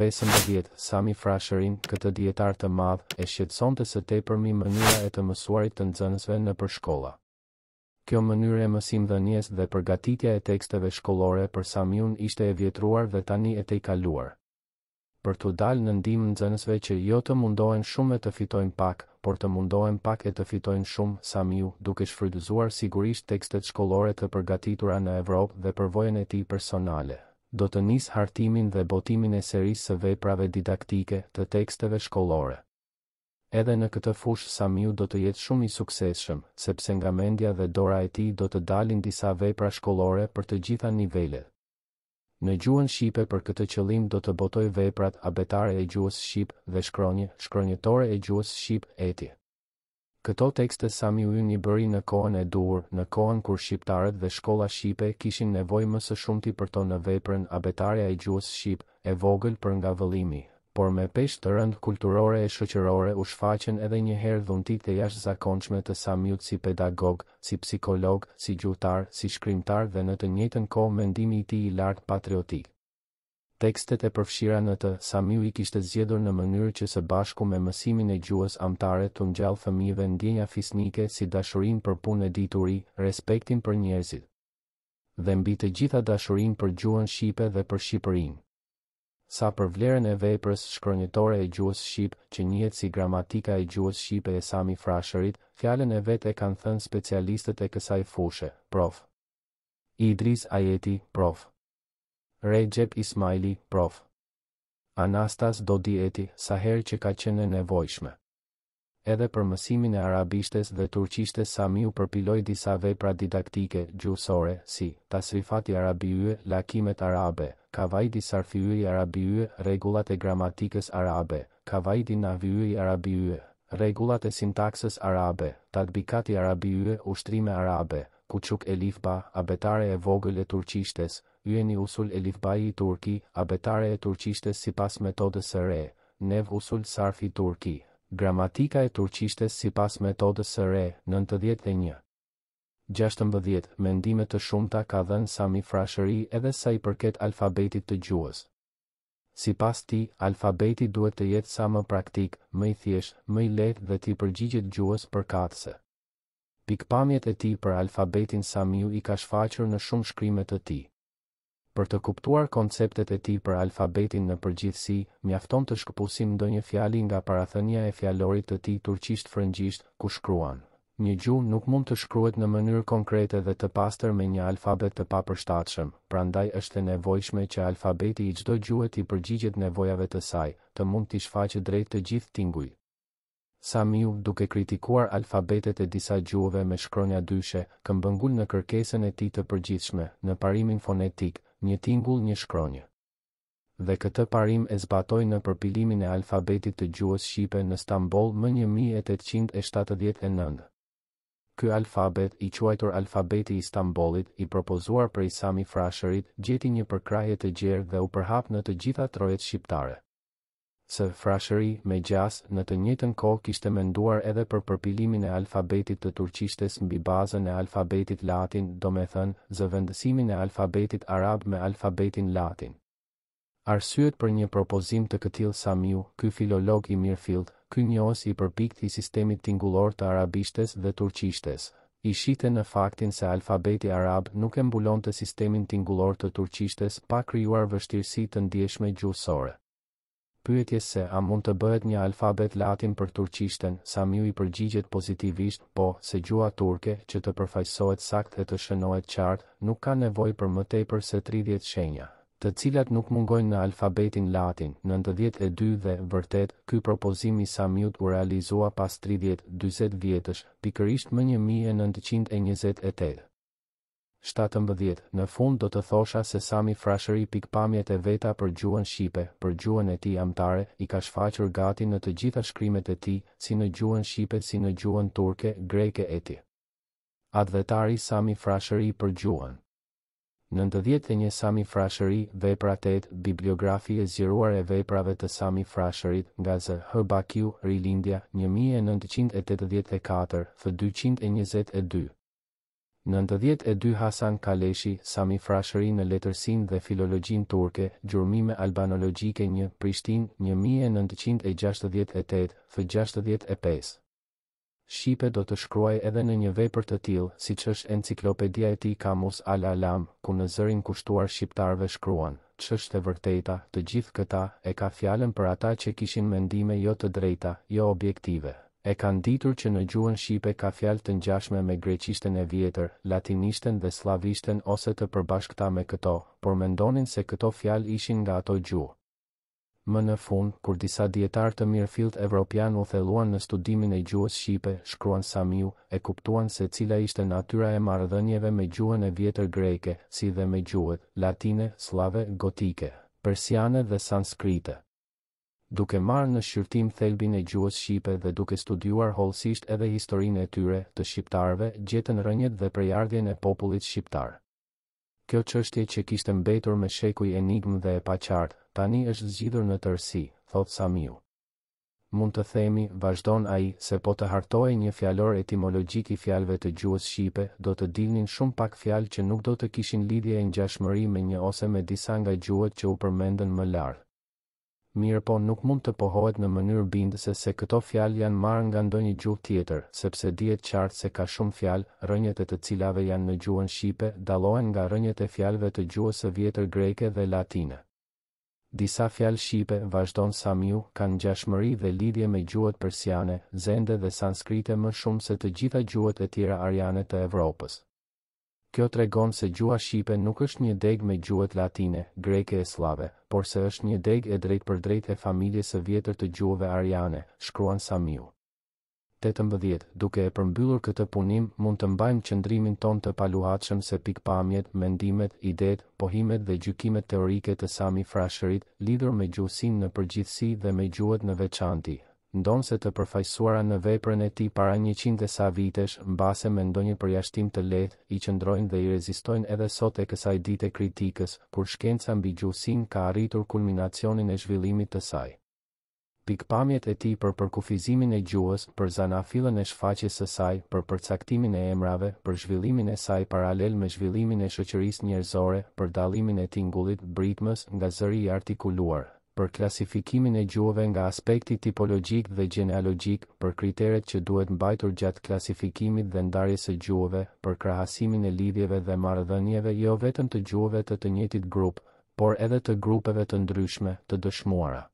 15. Sami Frashërin, këtë dietar të madh, e shqetësonte së tepërmi mënyra e të mësuarit të nxënësve nëpër shkolla. Kjo mënyrë e mësimdhënies dhe përgatitja e teksteve shkollore për Samiun ishte e vjetruar dhe tani e tejkaluar. Për t'u dalë në ndihmë nxënësve që jo të mundohen shumë e të fitojnë pak, por të mundohen pak e të fitojnë shumë, Samiu, duke shfrytëzuar sigurisht tekstet shkollore të përgatitura në Evropë dhe përvojën e tij personale, do të nis hartimin dhe botimin e serisë së veprave didaktike të teksteve shkollore. Edhe në këtë fushë Samiu do të jetë shumë I suksesshëm, sepse nga mendja dhe dora e tij do të dalin disa vepra shkollore për të gjitha nivelet. Në gjuhën shqipe për këtë qëllim do të botoj veprat abetare e gjuhës shqip dhe shkronjetore e gjuhës shqip etje. Këto tekste Samiu I bëri në kohën e duhur, në kohën kur shqiptarët dhe shkolla shqipe kishin nevojë më së shumti për to në veprën abetare e gjuhës shqip, e vogël për nga vëllimi, por me peshë të rëndë kulturore e shoqërore u shfaqën edhe njëherë dhuntit e jashtëzakonshme të Samiut si pedagog, si psikolog, si gjuhëtar, si shkrimtar dhe në të njëjtën kohë mendimi I tij I lartë patriotik. Tekstet e përfshira në të Samiu I kishte zgjedhur në mënyrë që së bashku me mësimin e gjuhës amtare të ngjallë fëmijëve ndjenja fisnike si dashurinë për punë e dituri, respektin për njerëzit. Dhe mbi të gjitha dashurinë për gjuhën shqipe dhe për Shqipërinë. Sa për vlerën e veprës shkronjëtore e gjuhës shqip, që njihet si gramatika e gjuhës shqipe e Sami Frashërit, fjalën e vet e kanë thënë specialistët e kësaj fushë, prof. Idris Ajeti, prof. Recep Ismaili, prof. Anastas do dieti sa herë që ka qenë nevojshme. Edhe për mësimin e arabishtes dhe turqishtes Samiu përpiloi disa vepra didaktike gjuhësore si tasrifati arabiye, lakimet arabe, kavaidi sarfiye arabiye, rregullat e gramatikës arabe, kavaidi nahviye arabiye, rregullat e sintaksës arabe, tatbikati arabiye, ushtrime arabe, kuçuk elifba, abetare e vogël e turqishtes, Yeni usul elifbai I turki, abetare e turqishtes sipas metodës së re, nev usul sarf I turki, gramatika e turqishtes sipas metodës së re, 91. 16. Mendime të shumta ka dhënë Sami Frashëri edhe sa I përket alfabetit të gjuhës. Sipas tij, alfabeti duhet të jetë sa më praktik, më I thjeshtë, më I lehtë dhe t'i përgjigjet gjuhës përkatëse. Pikpamjet e tij për alfabetin Samiu I ka shfaqur në shumë shkrime të tij. Për të kuptuar konceptet e tij për alfabetin në përgjithësi, mjafton të shkëpusim ndonjë fjali nga parathënia e fjalorit të tij turqisht-frëngjisht, ku shkruan. Një gjuhë nuk mund të shkruhet në mënyrë konkrete dhe të pastër me një alfabet të papërshtatshëm, prandaj është e nevojshme që alfabeti I çdo gjuhe t'i përgjigjet nevojave të saj, të mund t'i shfaqë drejt të gjithë tingujt. Samiu, duke kritikuar alfabetet e disa gjuhëve me shkronja dyshe, këmbëngul në kërkesën e tij të përgjithshme, në parimin fonetik, një tingull një shkronjë. Dhe këtë parim e zbatoi në përpilimin e alfabetit të gjuhës shqipe në Stamboll më 1879. Ky alfabet, I quajtur alfabeti I Stambollit, I propozuar prej Sami Frashërit, gjeti një përkrahje të gjerë dhe u përhap në të gjitha trojet shqiptare. Së Frashëri, megjithas, në të njëjtën kohë kishte menduar edhe për përpilimin e alfabetit të turqishtes mbi bazën e alfabetit latin, domethënë zëvendësimin e alfabetit arab me alfabetin latin. Arsyet për një propozim të këtillë Samiu, ky filolog I mirëfillt, ky njohës I përpiktë I sistemit tingullor të arabishtes dhe turqishtes, I shite në faktin se alfabeti arab nuk e mbulonte sistemin tingullor të turqishtes pa krijuar vështirësi të ndjeshme gjuhësore. Pyetjes se a mund të bëhet një alfabet latin për turqishten, Samiu I përgjigjet pozitivisht, po, se gjuha turke që të përfaqësohet saktë dhe të shënohet qartë, nuk ka nevojë për më tepër se 30 shenja, të cilat nuk mungojnë në alfabetin latin, 92 dhe vërtet, ky propozim I Samiut u realizua pas 30-40 vjetësh, pikërisht më 1928. 17. Në fund do të thosha se Sami Frashëri pikpamjet e veta për gjuhën shqipe, për gjuhën e tij amtare, I ka shfaqur gati në të gjitha shkrimet e tij, si në gjuhën shqipe, si në gjuhën turke, greke etj. Advetari Sami Frashëri për gjuhën. 91. Sami Frashëri, vepra 8, bibliografi e zgjeruar e veprave të Sami Frashërit, nga Z.H. Bakiu, Rilindja, 1984, f. 222. 92 Hasan Kaleshi, Sami Frashëri në letërsinë dhe filologjin turke, gjurmime albanologjike 1, Prishtin, 1968, f. 65. Shqipe do të shkruaj edhe në një vepër të tillë, siç është enciklopedia e tij Kamus al-Alam, ku në zërin kushtuar shqiptarëve shkruan, ç'është e vërteta, të gjithë këta, e ka fjalën për ata që kishin mendime jo të drejta, jo objektive. E kanë ditur që në gjuhën shqipe ka fjalë të ngjashme me greqishtën e vjetër, latinishtën dhe slavishtën ose të përbashkëta me këto, por mendonin se këto fjalë ishin nga ato gjuhë. Më në fund, kur disa dietarë të mirëfillt evropian u thelluan në studimin e gjuhës shqipe, shkruan Samiu, e kuptuan se cila ishte natyra e marrëdhënieve me gjuhën e vjetër greke, si dhe me gjuhët latine, slave, gotike, persiane dhe sanskrite. Duke marrë në shqyrtim thelbin e gjuhës shqipe dhe duke studiuar hollësisht edhe historinë e tyre të shqiptarëve, gjetën rënjet dhe prejardhjen e popullit shqiptar. Kjo çështje që kishte mbetur me shekuj enigm dhe e paqartë, tani është zgjidhur në tërësi, thot Samiu. Mund të themi, vazhdon ai, se po të hartohej një fjalor etimologjik i fjalëve të gjuhës shqipe, do të dilnin shumë pak fjalë që nuk do të kishin lidhje e ngjashmëri me një ose me disa nga gjuhët që u përmendën më lart. Mirë po nuk mund të pohohet në mënyrë bindëse se këto fjalë janë marrë nga ndonjë gjuhë tjetër, sepse dihet qartë se ka shumë fjalë, rënjet e të cilave janë në gjuhën shqipe, dallohen nga rënjet e fjalëve të gjuhës së vjetër greke dhe latine. Disa fjalë shqipe, vazhdon Samiu, kanë ngjashmëri dhe lidhje me gjuhët persiane, zende dhe sanskrite më shumë se të gjitha gjuhët e tjera ariane të Evropës. Kjo tregon se gjuha shqipe nuk është një deg me gjuhët latine, greke e slave, por se është një deg e drejtpërdrejt e familjes së vjetër të gjuhëve ariane, shkruan Samiu. 18. Duke e përmbyllur këtë punim, mund të mbajmë qëndrimin ton të paluhatshëm se pikpamjet, mendimet, idet, pohimet dhe gjykimet teorike të Sami Frashërit, lidhur me gjuhësinë në përgjithësi dhe me gjuhët në veçanti. Ndonse të përfaqësuara në veprën e tij para 100 e sa vitesh, mbase me ndonjë përjashtim të lehtë, i qëndrojnë dhe i rezistojnë edhe sot e kësaj dite kritikës, kur shkenca mbi gjuhësinë ka arritur kulminacionin e zhvillimit të saj. Pikpamjet e tij për përkufizimin e gjuhës, për zanafillën e shfaqjes së saj, për përcaktimin e emrave, për zhvillimin e saj paralel me zhvillimin e shoqërisë njerëzore, për dallimin e tingullit britmës nga zëri i artikuluar, për klasifikimin e gjuhëve nga aspekti tipologjik dhe gjenealogjik, për kriteret që duhet mbajtur gjatë klasifikimit dhe ndarjes së gjuhëve, për krahasimin e lidhjeve dhe marrëdhënieve jo vetëm të gjuhëve të të njëjtit grup, por edhe të grupeve të ndryshme, të dëshmuara,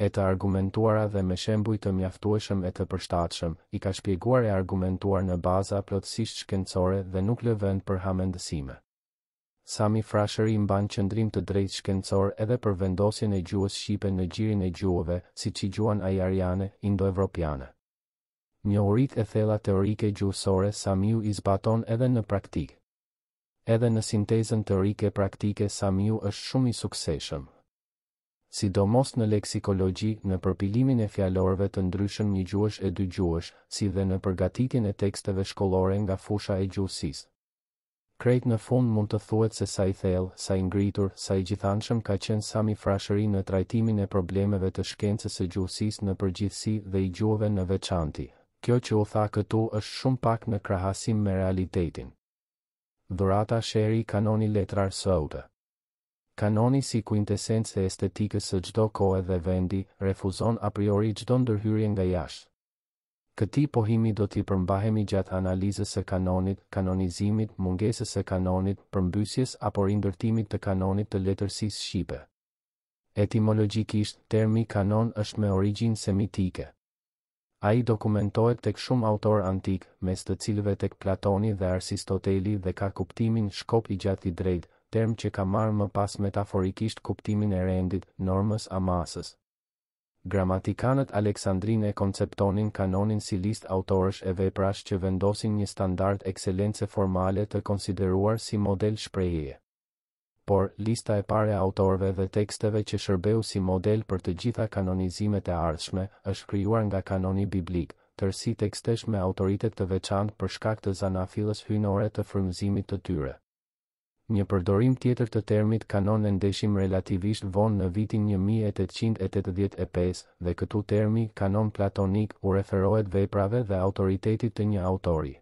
e të argumentuara dhe me shembuj të mjaftueshëm e të përshtatshëm, i ka shpjeguar e argumentuar në baza plotësisht shkencore dhe nuk lë vend për hamendësime. Sami Frashëri mban qëndrim të drejtë shkencor edhe për vendosjen e gjuhës shqipe në gjirin e gjuhëve, siç i gjuan ai ariane, indo-evropiane. Njohuritë e thella teorike gjuhësore Samiu i zbaton edhe në praktikë. Edhe në sintezën teorike praktike Samiu është shumë i suksesshëm. Sidomos në leksikologji, në përpilimin e fjalorëve të ndryshëm një gjuhësh e dy gjuhësh, si dhe në përgatitjen e teksteve shkollore nga fusha e gjuhësisë. Krejt në fund mund të thuhet se sa i thellë, sa i ngritur, sa i gjithanshëm ka qenë Sami Frashëri në trajtimin e problemeve të shkencës së gjuhësisë në përgjithësi dhe i gjuhëve në veçanti. Kjo që u tha këtu është shumë pak në krahasim me realitetin. Dhurata Sheri kanoni letrar sote. Kanoni si kuintesencë e estetikës së çdo kohe dhe vendi, refuzon a priori çdo ndërhyrje nga jashtë. Këti pohimi do t'i përmbahemi gjatë analizës së kanonit, kanonizimit, mungesës së kanonit, përmbysjes apo rindërtimit të kanonit të letërsisë shqipe. Etimologjikisht, termi kanon është me origjinë semitike. Ai dokumentohet tek shumë autor antik, mes të cilëve tek Platoni dhe Aristoteli dhe ka kuptimin shkop i gjatë i drejtë, term që ka marrë më pas metaforikisht kuptimin e rendit, normës a masës. Gramatikanët Aleksandrinë e konceptonin kanonin si listë autorësh e veprash që vendosin një standard ekselencë formale të konsideruar si model shprehjeje. Por, lista e parë e autorëve dhe teksteve që shërbeu si model për të gjitha kanonizimet e ardhshme është krijuar nga kanoni biblik, tërësi tekstesh me autoritet të veçantë për shkak të zanafillës hyjnore të frymëzimit të tyre. Një përdorim tjetër të termit kanon e ndeshim relativisht vonë në vitin 1885 dhe këtu termi kanon platonik u referohet veprave dhe autoritetit të një autori.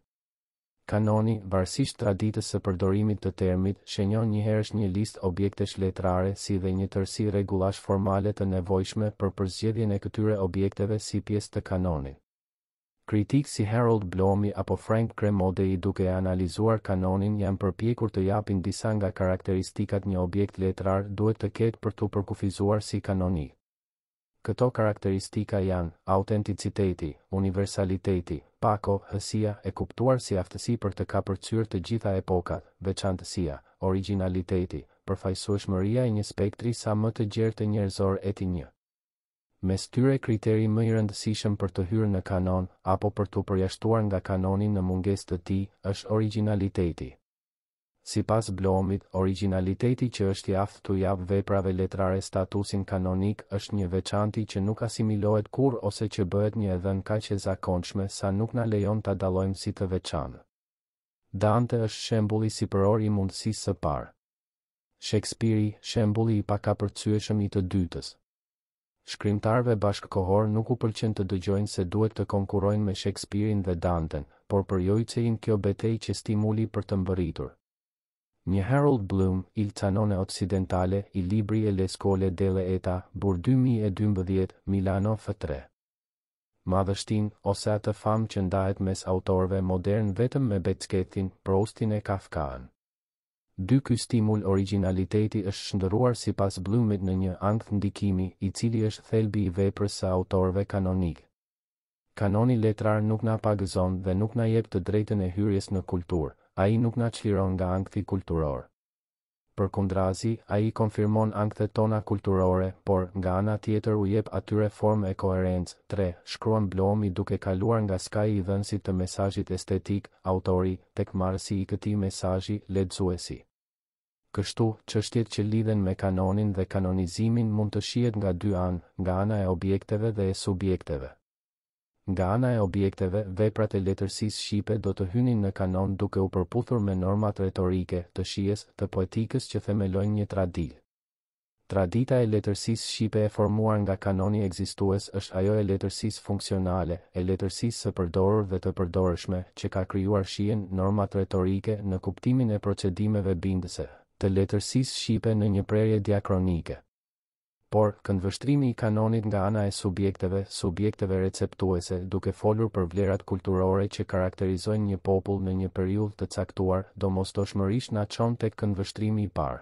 Kanoni, varësisht të aditës së përdorimit të termit, shenjon njëherësh një listë objektesh letrare si dhe një tërësi rregullash formale të nevojshme për përzgjedhjen e këtyre objekteve si pjesë të kanonit. Kritikë si Harold Bloom apo Frank Kermode duke analizuar kanonin janë përpjekur të japin disa nga karakteristikat një objekt letrar duhet të ketë për t'u përkufizuar si kanoni. Këto karakteristika janë autenticiteti, universaliteti, pako, hësia e kuptuar si aftësi për të kapërcyer të gjitha epokat, veçantësia, originaliteti, përfaqësueshmëria e një spektri sa më të gjerë të njerëzor etnike. Mes tyre kriteri më i rëndësishëm për të hyrë në kanon apo për të përjashtuar nga kanoni në mungesë të tij është originaliteti. Sipas Bloomit, originaliteti që është i aftë të jap veprave letrare statusin kanonik është një veçanti që nuk asimilohet kur ose që bëhet një edhën kaq e zakonshme sa nuk na lejon ta dallojmë si të veçantë. Dante është shembulli sipëror i mundësisë së parë. Shakespeare, shembulli i pakapërcyeshëm i të dytës. Shkrimtarëve bashkëkohor nuk u pëlqen të dëgjojnë se duhet të konkurrojnë me Shakespeare-in dhe Danten, por përjojcein kjo betejë që stimuli për të mbërritur. Një Harold Bloom, Il Canone Occidentale, I libri e le scole delle età, bur 2012, Milano F3. Madhështin, ose atë famë që ndahet mes autorëve modern vetëm me Beckettin, Proustin e Kafkaën. Dy ky stimul originaliteti është shndërruar sipas Bloomit në një ankth ndikimi, i cili është thelbi i veprës së autorëve kanonik. Kanoni letrar nuk na pagëzon dhe nuk na jep të drejtën e hyrjes në kulturë. Ai nuk na çliron nga ankthi kulturor. Përkundrazi, ai konfirmon ankthet tona kulturore, por nga ana tjetër u jep atyre formë e koherencë. 3. Shkruan Blomi duke kaluar nga skaji i dhënësit të mesazhit estetik, autori, tek marrësi i këtij mesazhi, lexuesi. Kështu, çështjet që lidhen me kanonin dhe kanonizimin mund të shihet nga dy anë, nga ana e objekteve dhe e subjekteve. Nga ana e objekteve, veprat e letërsisë shqipe do të hynin në kanon duke u përputhur me normat retorike, të shijes, të poetikës që themelojnë një traditë. Tradita e letërsisë shqipe e formuar nga kanoni ekzistues është ajo e letërsisë funksionale, e letërsisë së përdorur dhe të përdorshme, që ka krijuar shijen normat retorike në kuptimin e procedimeve bindëse, të letërsisë shqipe në një prerje diakronike. Por, këndvështrimi i kanonit nga ana e subjekteve receptuese, duke folur për vlerat kulturore që karakterizojnë një popull në një periudhë të caktuar, domosdoshmërisht na çon tek këndvështrimi i parë.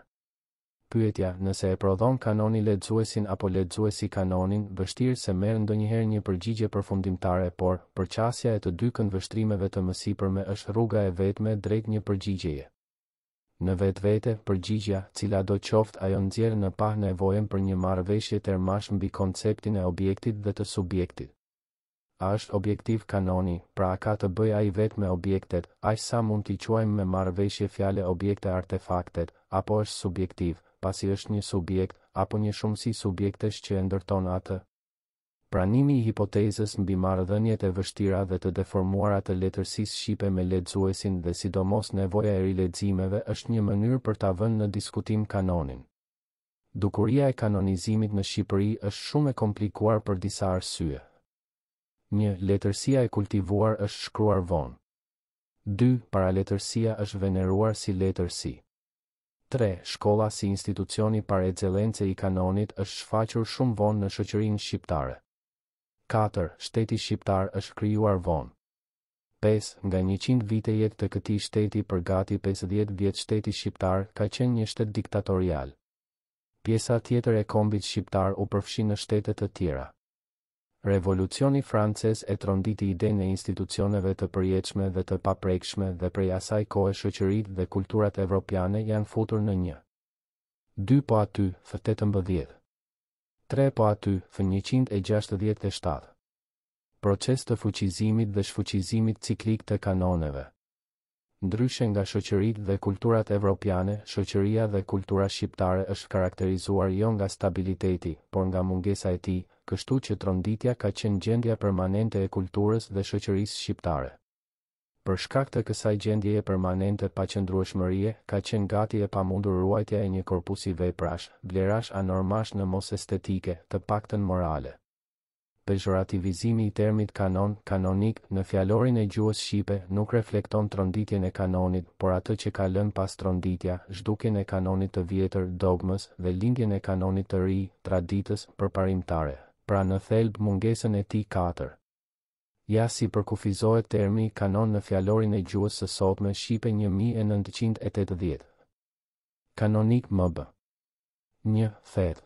Pyetja, nëse e prodhon kanoni lexuesin apo lexuesi kanonin, vështirë se merr ndonjëherë një përgjigje përfundimtare, por përçasja e të dy këndvështrimeve të mësipërme është rruga e vetme drejt një përgjigjeje. Në vetvete, përgjigja, cila do qoftë ajo nxjerr në pah nevojën për një marrëveshje tërmash mbi konceptin e objektit dhe të subjektit. A është objektiv kanoni, pra ka të bëj ai vetë me objektet, aq sa mund t'i quajmë me marrëveshje fjale objekte artefaktet, apo është subjektiv, pasi është një subjekt, apo një shumësi subjektesh që e ndërton atë. Pranimi i hipotezës mbi marrëdhëniet e vështira dhe të deformuara të letërsisë shqipe me lexuesin dhe sidomos nevoja e rileximeve është një mënyrë për ta vënë në diskutim kanonin. Dukuria e kanonizimit në Shqipëri është shumë e komplikuar për disa arsye. 1. Letërsia e kultivuar është shkruar vonë. 2. Paraletërsia është veneruar si letërsi. 3. Shkolla si institucioni par excellencë i kanonit është shfaqur shumë vonë në shoqërinë shqiptare. 4. Shteti shqiptar është krijuar vonë. 5. Nga 100 vite jetë të këtij shteti për gati 50 vjet shteti shqiptar ka qenë një shtet diktatorial. Pjesa tjetër e kombit shqiptar u përfshin në shtete të tjera. Revolucioni francez e tronditi idenë e institucioneve të përjetshme dhe të paprekshme dhe prej asaj kohë shoqëritë dhe kulturat evropiane janë futur në 1. 2 po aty, f18. 3 po aty, f167. Proces të fuqizimit dhe shfuqizimit ciklik të kanoneve. Ndryshe nga shoqëritë dhe kulturat evropiane, shoqëria dhe kultura shqiptare është karakterizuar jo nga stabiliteti, por nga mungesa e tij, kështu që tronditja ka qenë gjendja permanente e kulturës dhe shoqërisë shqiptare. Për shkak të kësaj gjendjeje permanente paqëndrueshmërie, ka qenë gati e pamundur ruajtja e një korpusi veprash, vlerash anormash në mos estetike, të paktën morale. pezhorativizimi i termit kanon, kanonik, në fjalorin e gjuhës shqipe nuk reflekton tronditjen e kanonit, por atë që ka lënë pas tronditja, zhdukjen e kanonit të vjetër, dogmës dhe lindjen e kanonit të ri, traditës përparimtare. Pra në thelb mungesën e tij 4. Ja si përkufizohet termi kanon në fjalorin e gjuhës së sotme shqipe 1980. Kanonik mbë. 1. Thet.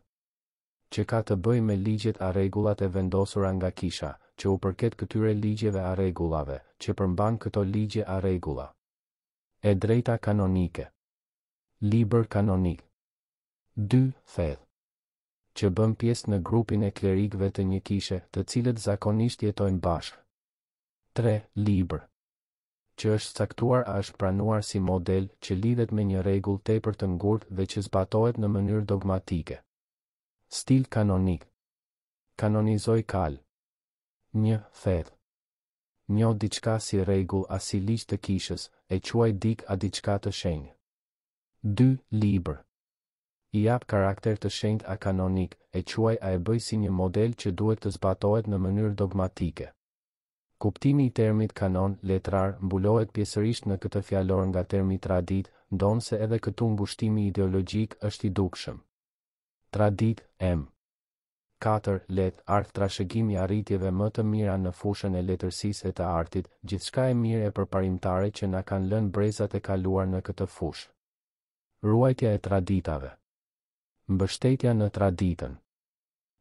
Që ka të bëj me ligjet a rregullat e vendosura nga kisha, që u përket këtyre ligjeve a rregullave, që përmban këto ligje a rregulla. E drejta kanonike. Libër kanonik. 2. Thet. Që bën pjesë në grupin e klerikëve të një kishe, të cilët zakonisht jetojnë bashkë. 3. Libër. Që është caktuar a është pranuar si model që lidhet me një rregull tepër të ngurtë dhe që zbatohet në mënyrë dogmatike. Stil kanonik. Kanonizoj kal. 1. Thet. Njoh diçka si rregull a si ligj të kishës, e quaj dik a diçka të shenjë. 2. Libër. I jap karakter të shenjtë a kanonik, e quaj a e bëj si një model që duhet të zbatohet në mënyrë dogmatike. Kuptimi I termit kanon letrar mbulohet pjesërisht në këtë fjalor nga termi tradit, ndonse edhe këtu mbushtimi ideologjik është I dukshëm. Tradit, M. 4. Let, art trashëgimi arritjeve më të mira në fushën e letërsisë e të artit, gjithçka e mirë e përparimtare që na kanë lënë brezat e kaluar në këtë fushë. Ruajtja e traditave. Mbështetja në traditën.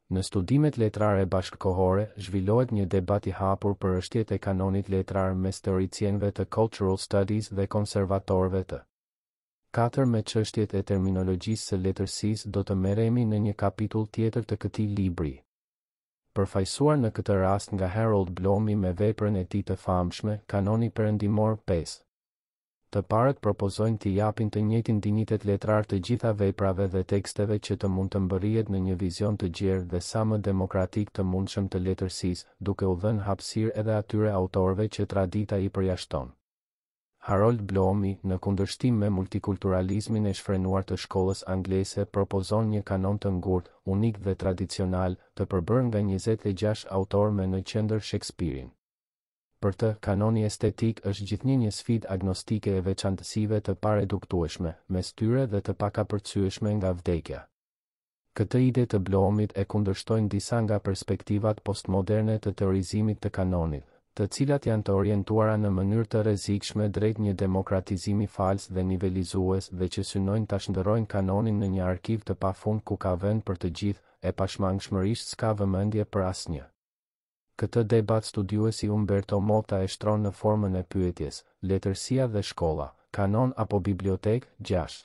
Në studimet letrare bashkëkohore, zhvillohet një debat I hapur për ështjet e kanonit letrar mes teoricienëve të cultural studies dhe konservatorëve të. 4. Me çështjet e terminologjisë së letërsisë do të merremi në një kapitull tjetër të këtij libri. Përfaqësuar në këtë rast nga Harold Bloom me veprën e tij të famshme, Kanoni Perëndimor 5. Të parët propozojnë të japin të njëjtin dinjitet letrar të gjitha veprave dhe teksteve që të mund të mbërrihet në një vizion të gjerë dhe sa më demokratik të mundshëm të letërsisë, duke u dhënë hapësirë edhe atyre autorëve që tradita I përjashton. Harold Bloomi, në kundërshtim me multikulturalizmin e shfrenuar të shkollës anglese, propozon një kanon të ngurtë, unik dhe tradicional, të përbërë nga 26 autor me në qendër Shakespeare-in. Për të, kanoni estetik është gjithnjë një sfidë agnostike e veçantësive të pareduktueshme, mes tyre dhe të pakapërcyeshme nga vdekja. Këtë ide të Bloomit e kundërshtojnë disa nga perspektivat postmoderne të teorizimit të kanonit, të cilat janë të orientuara në mënyrë të rrezikshme drejt një demokratizimi fals dhe nivelizues dhe që synojnë ta shndërrojnë kanonin në një arkiv të pafund ku ka vend për të gjithë, e pashmangshmërisht s'ka vëmendje për asnjë. Këtë debat studiuesi Umberto Motta e shtron në formën e pyetjes, letërsia dhe shkolla, kanon apo bibliotek, 6.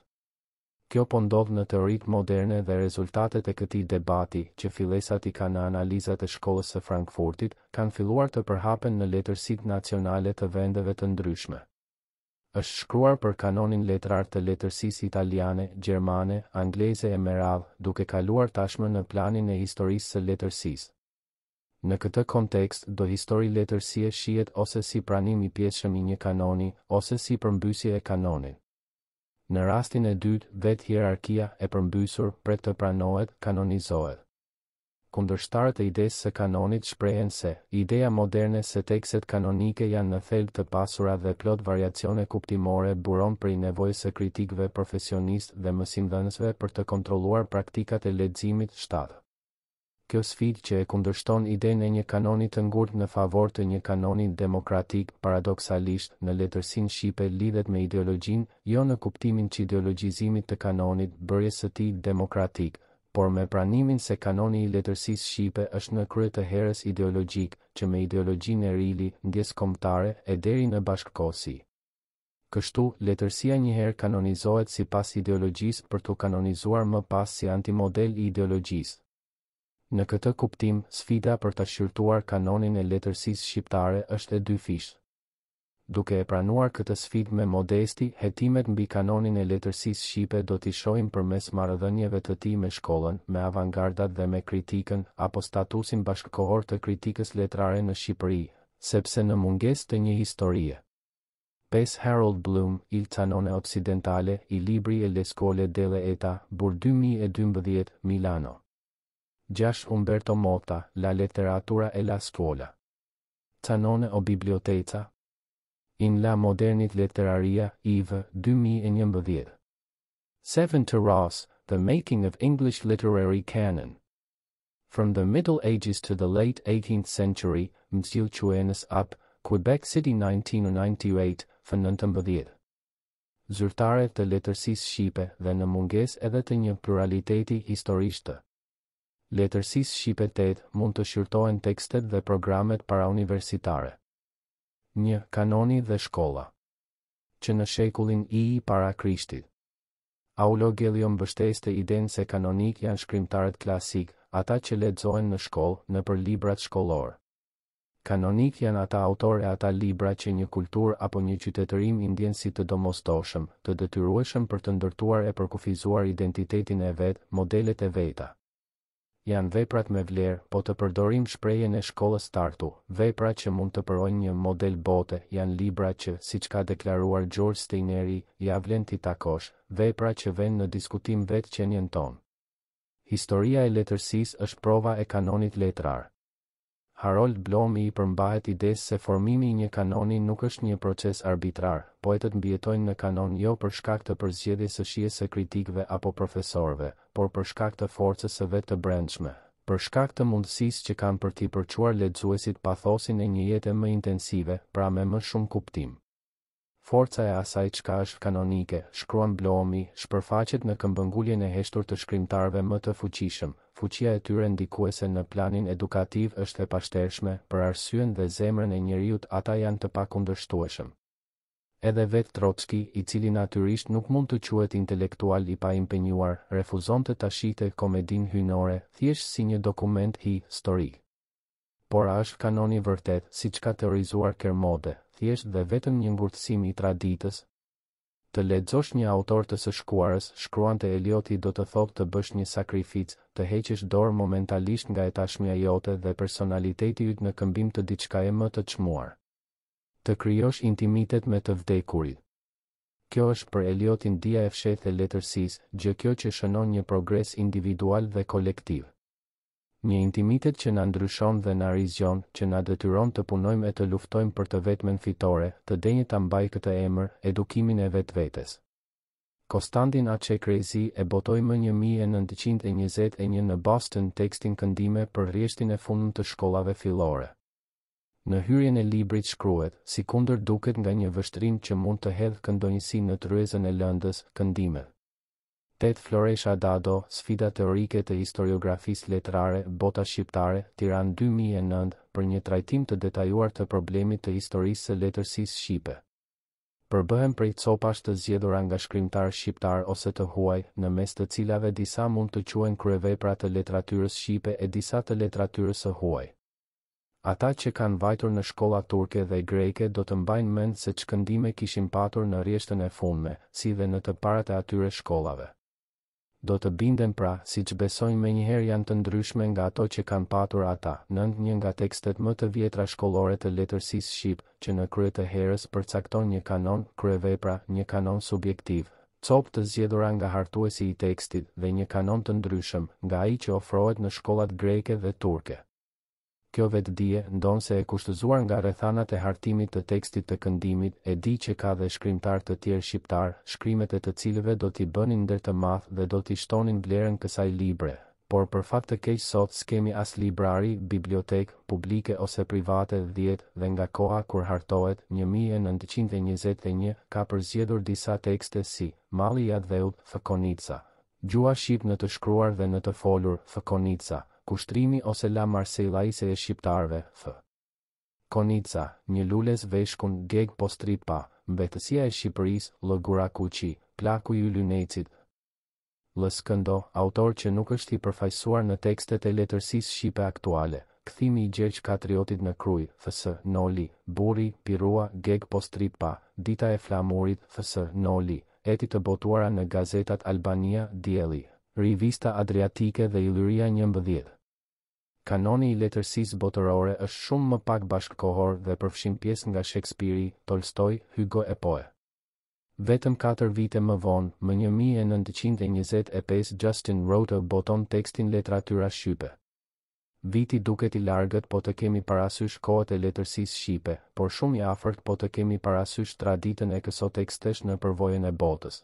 Kjo po ndodh në teoritë moderne dhe rezultatet e këtij debati, që fillesat I kanë në analizat e shkollës së Frankfurtit, kanë filluar të përhapen në letërsitë nacionale të vendeve të ndryshme. Është shkruar për kanonin letrar të letërsisë italiane, gjermane, angleze e me radhë, duke kaluar tashmë në planin e historisë së letërsisë. Në këtë kontekst, do histori letërsie shihet ose si pranim I pjesshëm I një kanoni, ose si përmbysje e kanonit. Në rastin e dytë, vetë hierarkia e përmbysur pret të pranohet, kanonizohet. Kundërshtarët e idesë së kanonit shprehen se ideja moderne se tekstet kanonike janë në thelb të pasura dhe plot variacione kuptimore buron prej nevojës së kritikëve profesionistë dhe mësimdhënësve për të kontrolluar praktikat e leximit 7. Kjo sfidë që e kundërshton idenë e një kanoni të ngurtë në favor të një kanoni demokratik, paradoksalisht, në letërsinë shqipe lidhet me ideologjinë, jo në kuptimin që ideologjizimit të kanonit bërjes së tij demokratik, por me pranimin se kanoni I letërsisë shqipe është në krye të herës ideologjik, që me ideologjinë e rili, ndjesëkombëtare e deri në bashkëkohësi. Kështu, letërsia njëherë kanonizohet sipas ideologjisë për t'u kanonizuar më pas si antimodel I ideologjisë. Në këtë kuptim, sfida për të shqyrtuar kanonin e letërsisë shqiptare është e dyfishtë. Duke e pranuar këtë sfidë me modesti, hetimet mbi kanonin e letërsisë shqipe do t'i shohim përmes marrëdhënieve të tij me shkollën, me avangardat dhe me kritikën, apo statusin bashkëkohor të kritikës letrare në Shqipëri, sepse në mungesë të një historie. 5. Harold Bloom, Il canone occidentale, I libri e le scuole delle età, bur 2012, Milano. 6. Umberto Motta, La letteratura e la scuola. Canone o biblioteca? In la modernit letteraria, Eve, 2011. 7. Terrace, The Making of English Literary Canon. From the Middle Ages to the late 18th century, Msjell Quenis Up, Quebec City 1998, fë 19. Zyrtare të letërsisë shqipe dhe në mungesë edhe të një pluraliteti historik të letërsisë shqipe 8 mund të shqyrtohen tekstet dhe programet parauniversitare. 1. Kanoni dhe shkolla. Që në shekullin I para Krishtit. Aulogellio mbështeste idenë se kanonik janë shkrimtarët klasik, ata që lexohen në shkollë nëpër librat shkollor. Kanonik janë ata autor e ata libra që një kultur apo një qytetërim indien si të domosdoshëm, të detyrueshëm për të ndërtuar e përkufizuar identitetin e vet, modelet e veta. Janë veprat me vlerë, po të përdorim shprehjen e shkollës tartu, vepra që mund të përojnë një model bote, janë libra që, siç ka deklaruar George Steiner, ja vlen ti takosh, vepra që vënë në diskutim vetë qenien tonë. Historia e letërsisë është prova e kanonit letrar. Harold Bloom I përmbahet idesë se formimi I një kanoni nuk është një proces arbitrar, poetët mbietojnë në kanon jo për shkak të përzgjedhjes së shijes së kritikëve apo profesorëve, por për shkak të forcës së vet të brendshme, për shkak të mundësisë që kanë për t'i përçuar lexuesit pathosin e një jete më intensive, pra me më shumë kuptim. Forca e asaj çka është kanonike, shkruan Bloomi, shpërfaqet në këmbënguljen e heshtur të shkrimtarëve më të fuqishëm. Fuqia e tyre ndikuese në planin edukativ është e pashtershme, për arsyen dhe zemrën e njeriut ata janë të pakundërshtueshëm. Edhe vetë Trotsky, I cili natyrisht nuk mund të quhet intelektual I paimpenjuar, refuzonte ta shihte komedinë hyjnore, thjesht si një dokument historik. Por a është kanoni vërtet, siç ka teorizuar Kermode, thjesht dhe vetëm një ngurtësim I traditës? Të lexosh një autor të së shkuarës, shkruante Elioti do të thotë të bësh një sakrificë, të heqesh dorë momentalisht nga e tashmia jote dhe personaliteti yt në këmbim të diçkaje më të çmuar. Të krijosh intimitet me të vdekurit. Kjo është për Eliotin dia e fshehtë e letërsisë, gjë kjo që shënon një progres individual dhe kolektiv. Një intimitet që na ndryshon dhe na rizgjon, që na detyron të punojmë e të luftojmë për të vetmen fitore, të denjë ta mbaj këtë emër, edukimin e vetvetes. Konstantin Çekrezi e botoi më 1921 në Boston tekstin këndime për rrjeshtin e fundit të shkollave fillore. Në hyrjen e librit shkruhet, sikundër duket nga një vështrim që mund të hedh këndonjësi në tryezën e lëndës, këndime. 8. Floresha Dado, Sfida teorike të historiografisë letrare, Bota shqiptare, Tiran 2009, për një trajtim të detajuar të problemit të historisë së letërsisë shqipe. Përbëhem prej copash të zgjedhura nga shkrimtar shqiptar ose të huaj, në mes të cilave disa mund të quhen kryevepra të literaturës shqipe e disa të literaturës së huaj. Ata që kanë vajtur në shkolla turke dhe greke do të mbajnë mend se ç'këndime kishin patur në rrjeshtën e fundme, si dhe në të parat e atyre shkollave. Do të binden pra, siç besojnë menjëherë janë të ndryshme nga ato që kanë patur ata, një nga tekstet më të vjetra shkollore të letërsisë shqip, që në krye të herës përcakton një kanon kryevepra, një kanon subjektiv, copë të zgjedhura nga hartuesi I tekstit dhe një kanon të ndryshëm, nga ai që ofrohet në shkollat greke dhe turke. Kjo vetdije, ndonse e kushtëzuar nga rrethanat e hartimit të tekstit të këndimit, e di që ka dhe shkrimtar të tjerë shqiptar, shkrimet e të cilëve do t'i bënin ndër të madh dhe do t'i shtonin vlerën kësaj libre, por për fat të keq sot s'kemi as librari, bibliotekë publike ose private 10 dhe nga koha kur hartohet 1921 ka përzgjedhur disa tekste si Malli I Adheut, Faik Konica, Gjua shqip në të shkruar dhe në të folur, Faik Konica, Kushtrimi ose la Marsellaise e shqiptarve, F. Konica, një lules veshkun, geg postripa, mbetësia e Shqipëris, lë gura kuqi, plaku I lunecit. Lë Skëndo, autor që nuk është I përfaqësuar në tekstet e letërsisë shqipe aktuale, kthimi I Gjergj Katriotit në Kruj, F.S. Noli, Buri, Pirua, geg postripa, dita e flamurit, F.S. Noli, eti të botuara në gazetat Albania, Dielli, Rivista Adriatike dhe Iluria 11. Kanoni I letërsisë botërore është shumë më pak bashkëkohor dhe përfshin pjesë nga Shakespeare, Tolstoy, Hugo e Poe. Vetëm 4 vite më vonë, më 1925 Justin Rrota boton tekstin Letratyra shqipe. Viti duket i largët po të kemi parasysh kohët e letërsisë shqipe, por shumë i afërt po të kemi parasysh traditën e këso tekstesh në përvojën e botës.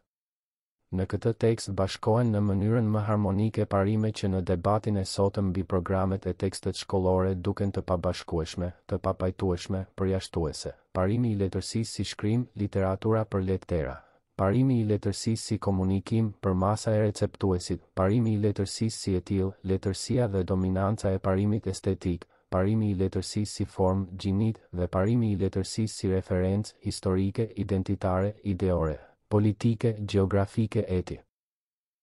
Në këtë tekst bashkohen në mënyrën më harmonike parime që në debatin e sotëm mbi programet e tekstet shkollore duken të pabashkueshme, të papajtueshme, përjashtuese. Parimi i letërsisë si shkrim, literatura për letera. Parimi i letërsisë si komunikim, për masa e receptuesit. Parimi i letërsisë si etil, letërsia dhe dominanca e parimit estetik. Parimi i letërsisë si form, gjinit, dhe parimi i letërsisë si referencë, historike, identitare, ideore. Politike, geografike eti.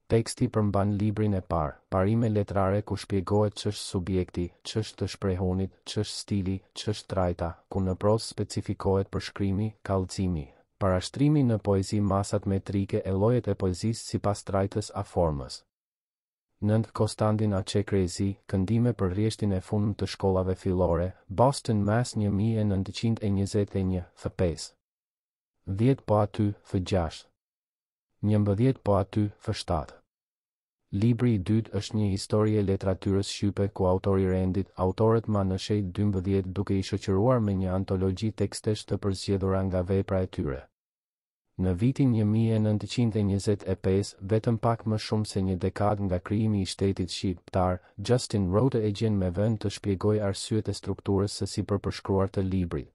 Teksti përmban librin e parë, parime letrare ku shpjegohet ç'është subjekti, ç'është të shprehonit, ç'është stili, ç'është trajta, ku në prozë specifikohet përshkrimi, kallëzimi, parashtrimi në poezi masat metrike e llojet e poezisë sipas trajtës a formës. 9. Konstantin Çekrezi, Këndime për rrjeshtin e fundit të shkollave fillore, Boston Mass 1921, f5. 10 po aty, f6. 11 po aty, f7. Libri i dytë është një histori e letratyrës shqipe ku autori rendit, autorët ma në shej 12 duke i shoqëruar me një antologji tekstesh të përzgjedhura nga vepra e tyre. Në vitin 1925, vetëm pak më shumë se një dekadë nga krijimi i shtetit shqiptar, Justin Rrota e gjen me vend të shpjegoj arsyet e strukturës se si përpërshkruar të librit.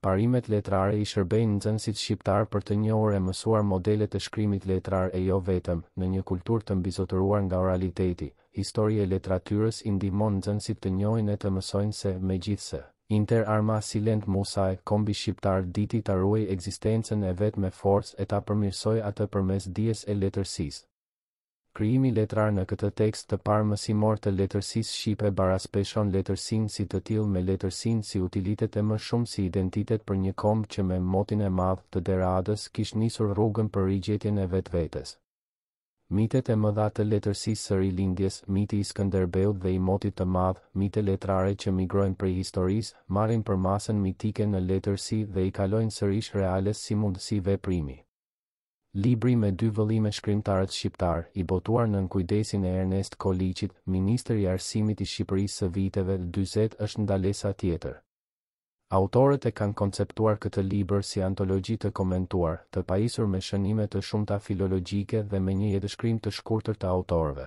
Parimet letrare i shërbejnë nxënësit shqiptar për të njohur e mësuar modelet e shkrimit letrar e jo vetëm në një kulturë të mbizotëruar nga oraliteti. Historia e letratyrës i ndihmon nxënësit të njohin e të mësojnë se, megjithse, inter arma silent musaj, kombi shqiptar diti ta ruajë ekzistencën e vet me forcë e ta përmirësojë atë përmes dijes e letërsisë. Krijimi letrar në këtë tekst të parëmësimor të letërsisë shqipe baraspeshon letërsinë si të tillë me letërsinë si utilitet e më shumë si identitet për një kom që me motin e madh të deradës kish nisur rrugën për rigjetjen e vetvetes. Mitet e mëdha të letërsisë së rilindjes, miti i Skënderbeut dhe i motit të madh, mite letrare që migrojnë prej historisë, marrin përmasën mitike në letërsi dhe i kalojnë sërish reales si mundësi veprimi. Libri me dy vëllime shkrimtarët shqiptar, i botuar nën kujdesin e Ernest Koliqit, ministër i arsimit i Shqipërisë së viteve 40 është ndalesa tjetër. Autorët e kanë konceptuar këtë libër si antologji të komentuar, të pajisur me shënime të shumta filologjike dhe me një jetëshkrim të shkurtër të autorëve.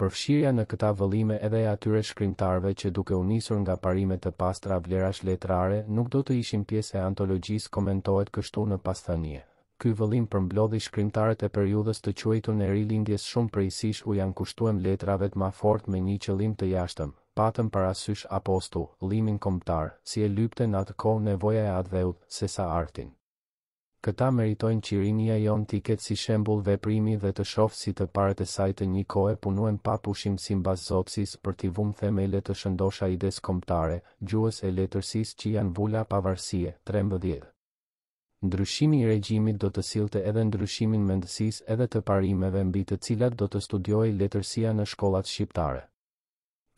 Përfshirja në këta vëllime edhe e atyre shkrimtarëve që duke u nisur nga parime të pastra vlerash letrare nuk do të ishin pjesë e antologjisë komentohet kështu në pasthënie. Ky vëllim përmblodhi shkrimtarët e periudhës të quajtur në rilindjes shumë prejsish u janë kushtuem letrave të ma fort me një qëllim të jashtëm, patëm parasysh apostu, limin kombëtar, si e lypte në atë kohë nevoja e atdheut, se sa artin. Këta meritojnë qirinia jonë t'i ketë si shembull veprimi dhe të shofë si të parët e saj të një kohë punuen pa pushim simbas zotësisë për t'i vumë themele të shëndosha ides kombëtare, gjuhës e letërsisë që janë vula pavarësie, 13. Ndryshimi i regjimit do të sillte edhe ndryshimin mendësisë edhe të parimeve mbi të cilat do të studiojë letërsia në shkollat shqiptare.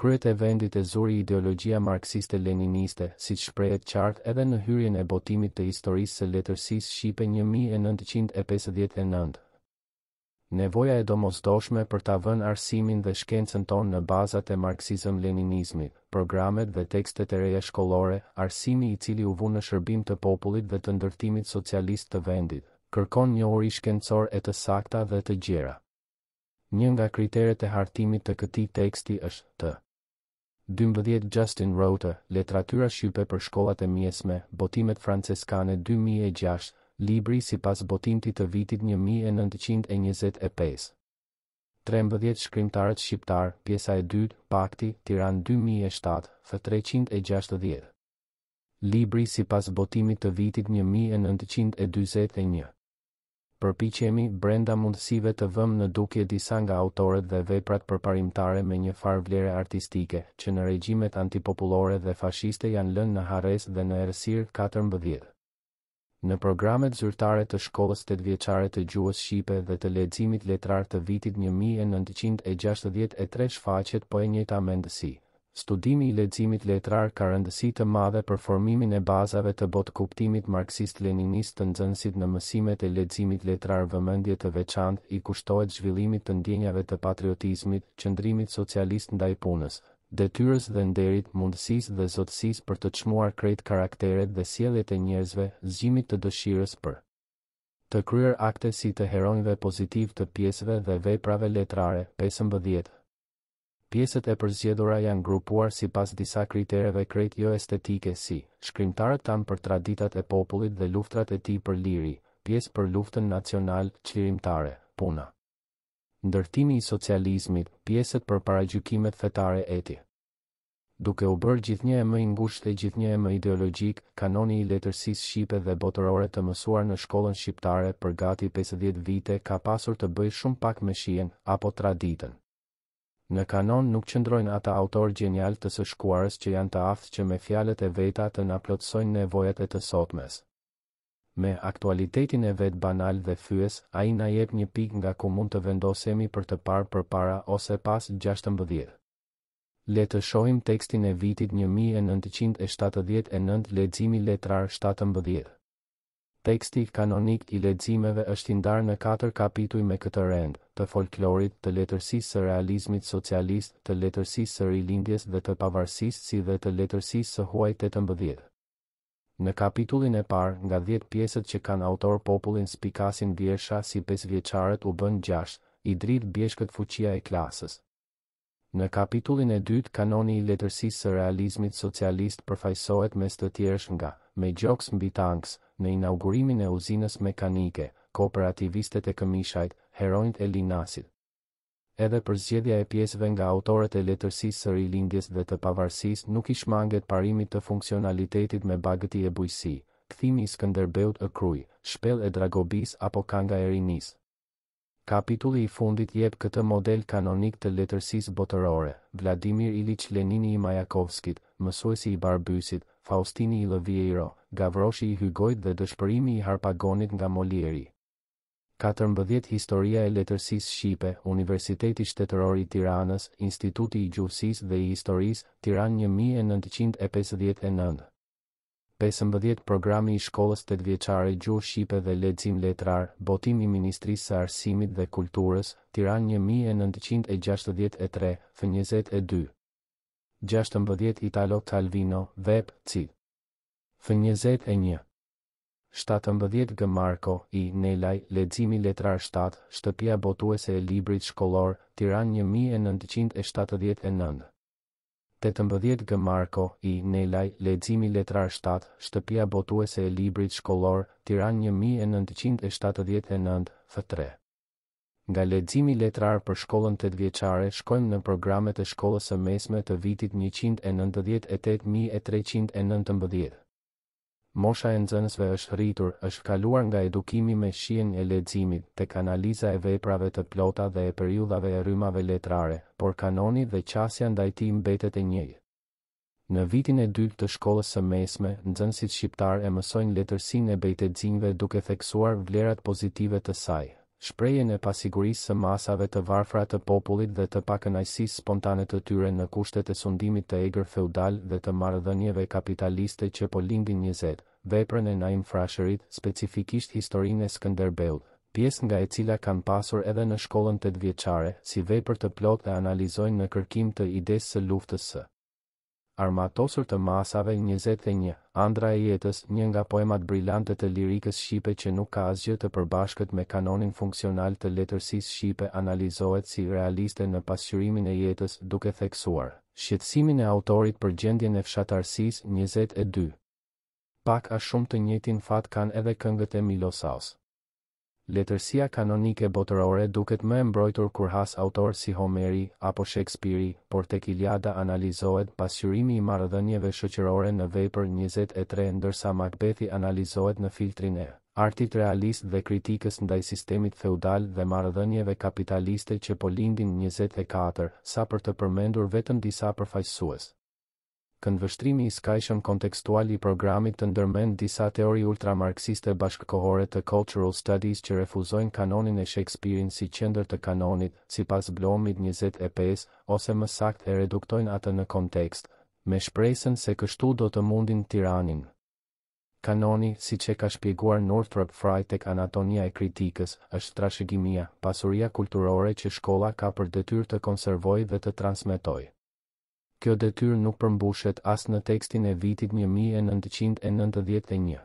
Kryet e vendit e zuri ideologjia marksiste-leniniste, siç shprehet qartë edhe në hyrjen e botimit të historisë së letërsisë shqipe 1959. Nevoja e domosdoshme për ta vënë arsimin dhe shkencën tonë në bazat e marksizëm-leninizmit, programet dhe tekstet e reja shkollore, arsimi i cili u vu në shërbim të popullit dhe të ndërtimit socialist të vendit, kërkon njohuri shkencor e të sakta dhe të gjera. Një nga kriteret e hartimit të këtij teksti është të 12 Justin Rrota, Letratyra shqipe për shkollat e mesme, botimet franceskane 2006. Libri sipas botimtit të vitit 1925. 13 shkrimtarët shqiptar, pjesa e dytë, Pakti, Tiranë 2007, f360. Libri sipas botimit të vitit 1941. Përpiqemi brenda mundësive të vëmë në dukje disa nga autorët dhe veprat përparimtare me një farë vlere artistike, që në regjimet antipopullore dhe fashiste janë lënë në harres dhe në errësirë 14. Në programet zyrtare të shkollës 8-vjeçare të gjuhës shqipe dhe të leximit letrar të vitit 1963 shfaqet po e njëjta mendësi. Studimi I leximit letrar ka rëndësi të madhe për formimin e bazave të botë kuptimit marxist-leninist të nxënësit në mësimet e leximit letrar vëmendje të veçantë I kushtohet zhvillimit të ndjenjave të patriotizmit, qëndrimit socialist ndaj punës, detyrës dhe nderit, mundësisë dhe zotësisë për të çmuar krejt karakteret dhe sjelljet e njerëzve, zgjimit të dëshirës për të kryer akte si të heronjve pozitiv të pjesëve dhe veprave letrare, 15. Pjesët e përzgjedhura janë grupuar sipas disa kritereve krejt jo estetike si shkrimtarët tanë për traditat e popullit dhe luftrat e tij për liri, pjesë për luftën nacional, çlirimtare, puna. Ndërtimi I socializmit, pjesët për paragjykimet fetare eti. Duke u bërë gjithnjë e më I ngushtë dhe gjithnjë e më ideologjik, kanoni I letërsisë shqipe dhe botërore të mësuar në shkollën shqiptare për gati 50 vite ka pasur të bëjë shumë pak me shijen apo traditën. Në kanon nuk qëndrojnë ata autor gjenial të së shkuarës që janë të aftë që me fjalët e veta të na plotësojnë nevojat e të sotmes. Me aktualitetin e vet banal dhe fyes, ai na jep një pikë nga ku mund të vendosemi për të parë përpara ose pas 16. Le të shohim tekstin e vitit 1979, leximi letrar 17. Teksti kanonik I leximeve është I ndarë në 4 kapituj me këtë rend, të folklorit, të letërsisë së realizmit socialist, të letërsisë së rilindjes dhe të pavarësisë si dhe të letërsisë së huaj 18. Në kapitullin e parë, nga 10 pjesët që kanë autor popullin spikasin vjersha si 5 vjeçarët u bën 6, I dritë bjeshkët fuqia e klasës. Në kapitullin e dytë kanoni I letërsisë së realizmit socialist përfaqësohet mes të tjerësh nga me gjoks mbi tanks, në inaugurimin e uzinës mekanike, kooperativistet e këmishajt, heronjt e linasit. Edhe përzgjedhja e pjesëve nga autorët e letërsisë së rilindjes dhe të pavarësisë nuk I shmanget parimit të funksionalitetit me bagëti e bujqësi, kthimi I Skënderbeut ëkruj, shpellë e Dragobis apo kanga e rinis. Kapitulli I fundit jep këtë model kanonik të letërsisë botërore, Vladimir Ilich Lenini I Majakovskit, mësuesi I Barbysit, Faustini I Lëvieiro, Gavroshi I Hugojt dhe dëshpërimi I Harpagonit nga Molieri. 14. Historia e letërsisë shqipe, Universiteti Shtetëror I Tiranës, Instituti I Gjuhësisë dhe I Historisë, Tiranë 1959. 15. Programi I shkollës 8 vjeçare Gjuhë Shqipe dhe Lexim Letrar, botim I Ministrisë së Arsimit dhe Kulturës, Tiranë 1963, f22. 16. Italo Calvino, Vep, C. f21. 17. Gëmarko, I Nelaj, Leximi Letrar 7, Shtëpia Botuese e Librit Shkollor, Tiranë 1979. 18. Gëmarko, I Nelaj, Leximi Letrar 7, Shtëpia Botuese e Librit Shkollor, Tiranë 1979, f3. Nga leximi letrar për shkollën 8 vjeçare shkojmë në programet e shkollës së mesme të vitit 1998-1319. Mosha e nxënësve është rritur, është kaluar nga edukimi me shijen e leximit tek analiza e veprave të plota dhe e periudhave e rrymave letrare, por kanoni dhe qasja ndaj tij mbetet e njëjtë. Në vitin e dytë të shkollës së mesme, nxënësit shqiptar e mësojnë letërsinë e bejtexinjve duke theksuar vlerat pozitive të saj, shprehjen e pasigurisë së masave të varfra të popullit dhe të pakënaqësisë spontane të tyre në kushtet e sundimit të egër feudal dhe të marrëdhënieve kapitaliste që po lindin 20. Veprën e Naim Frashërit, specifikisht historinë e Skënderbeut, pjesë nga e cila kanë pasur edhe në shkollën 8 vjeçare, si vepër të plotë dhe analizojnë në kërkim të idesë së luftës së armatosur të masave 21, Andra e jetës, një nga poemat brillante të lirikës shqipe që nuk ka asgjë të përbashkët me kanonin funksional të letërsisë shqipe analizohet si realiste në pasqyrimin e jetës duke theksuar shqetësimin e autorit për gjendjen e fshatarësisë 22. Pak a shumë të njëjtin fat kanë edhe këngët e Milosaus. Letërsia kanonike botërore duket më e mbrojtur kur has autor si Homeri apo Shakespeare, por tek Iliada analizohet pasqyrimi I marrëdhënieve shoqërore në vepër 23, ndërsa Macbethi analizohet në filtrin e artit realist dhe kritikës ndaj sistemit feudal dhe marrëdhënieve kapitaliste që po lindin 24, sa për të përmendur vetëm disa përfaqësues. Këndvështrimi I skajshëm kontekstual I programit të ndërmend disa teori ultramarksiste bashkëkohore të cultural studies që refuzojnë kanonin e Shakespeare-in si qendër të kanonit, sipas Bloomit 25, ose më saktë e reduktojnë atë në kontekst, me shpresën se kështu do të mundin tiranin. Kanoni, siç e ka shpjeguar Northrop Frye tek Anatomia e kritikës, është trashëgimia, pasuria kulturore që shkolla ka për detyrë të konservojë dhe të transmetojë. Kjo detyrë nuk përmbushet as në tekstin e vitit 1991.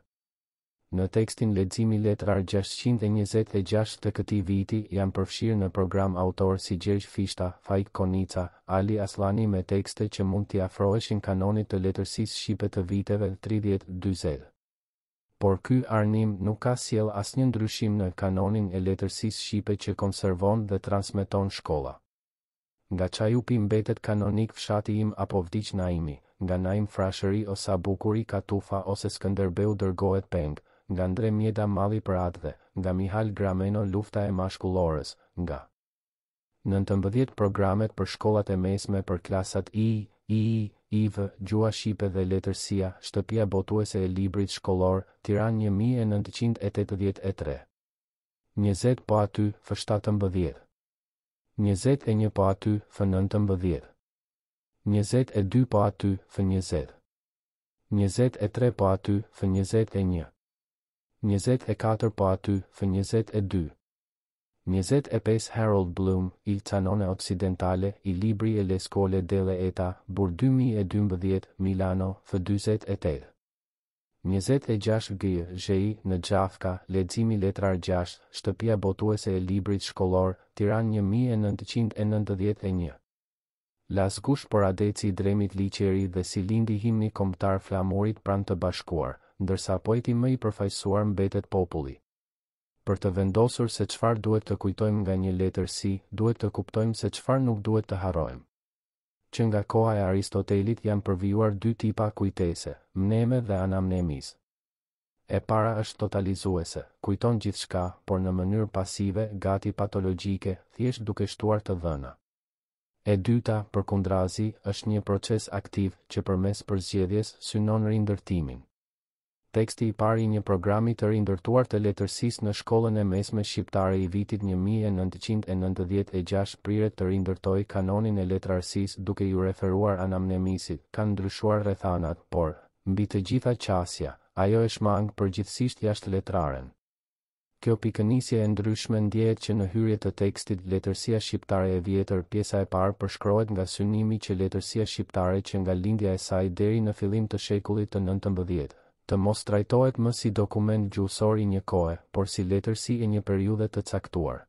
Në tekstin leximi letrar 626 të këtij viti janë përfshirë në program autorë si Gjergj Fishta, Faik Konica, Ali Aslani me tekste që mund t'i afroheshin kanonit të letërsisë shqipe të viteve 30-40. Por ky arnim nuk ka sjell asnjë ndryshim në kanonin e letërsisë shqipe që konservon dhe transmeton shkolla. Nga Çajupi mbetet kanonik Fshati im apo vdiq Naimi, nga Naim Frashëri osa Bukuri Katufa ose Skënderbeu dërgohet peng, nga Andre Mjeda Malli për atdhe, nga Mihal Grameno Lufta e Mashkullores, nga 19 programet për shkollat e mesme për klasat IV, Gjua Shqipe dhe Letërsia, Shtëpia Botuese e Librit Shkollor, Tiran 1983. 20 po aty, F17. 21 po aty, F19. 22 po aty, F20. 23 po aty, F21. 24 po aty, F22. 25 Harold Bloom, Il Canone Occidentale, I libri e le scuole delle età, Bur 2012, Milano, F28. 26 Gjergj Fishta, Leximi Letrar 6, Shtëpia Botuese e Librit Shkollor, Tiran 1991. Lasgush por adeci I Dremit Liçeri dhe si lindi himni kombëtar flamurit pranë të bashkuar, ndërsa poeti më I përfaqësuar mbetet populli. Për të vendosur se çfarë duhet të kujtojmë nga një letërsi, duhet të kuptojmë se çfarë nuk duhet të harrojmë. Që nga koha e Aristotelit janë përvijuar dy tipa kujtese, mneme dhe anamnemis. E para është totalizuese, kujton gjithçka, por në mënyrë pasive, gati patologjike, thjesht duke shtuar të dhëna. E dyta, përkundrazi, është një proces aktiv që përmes përzgjedhjes synon rindërtimin. Teksti I parë I një programi të rindërtuar të letërsisë në shkollën e mesme shqiptare I vitit 1996 priret të rindërtoi kanonin e letrarësisë duke ju referuar anamnemisit, kanë ndryshuar rrethanat, por mbi të gjitha qasja, ajo e shmang përgjithsisht jashtë letraren. Kjo pikënisje e ndryshme ndjehet që në hyrje të tekstit letërsia shqiptare e vjetër pjesa e parë përshkrohet nga synimi që letërsia shqiptare që nga lindja e saj deri në fillim të shekullit të 19 të mos trajtohet më si dokument gjuhësor I një kohe, por si letërsi e një periudhe të caktuar.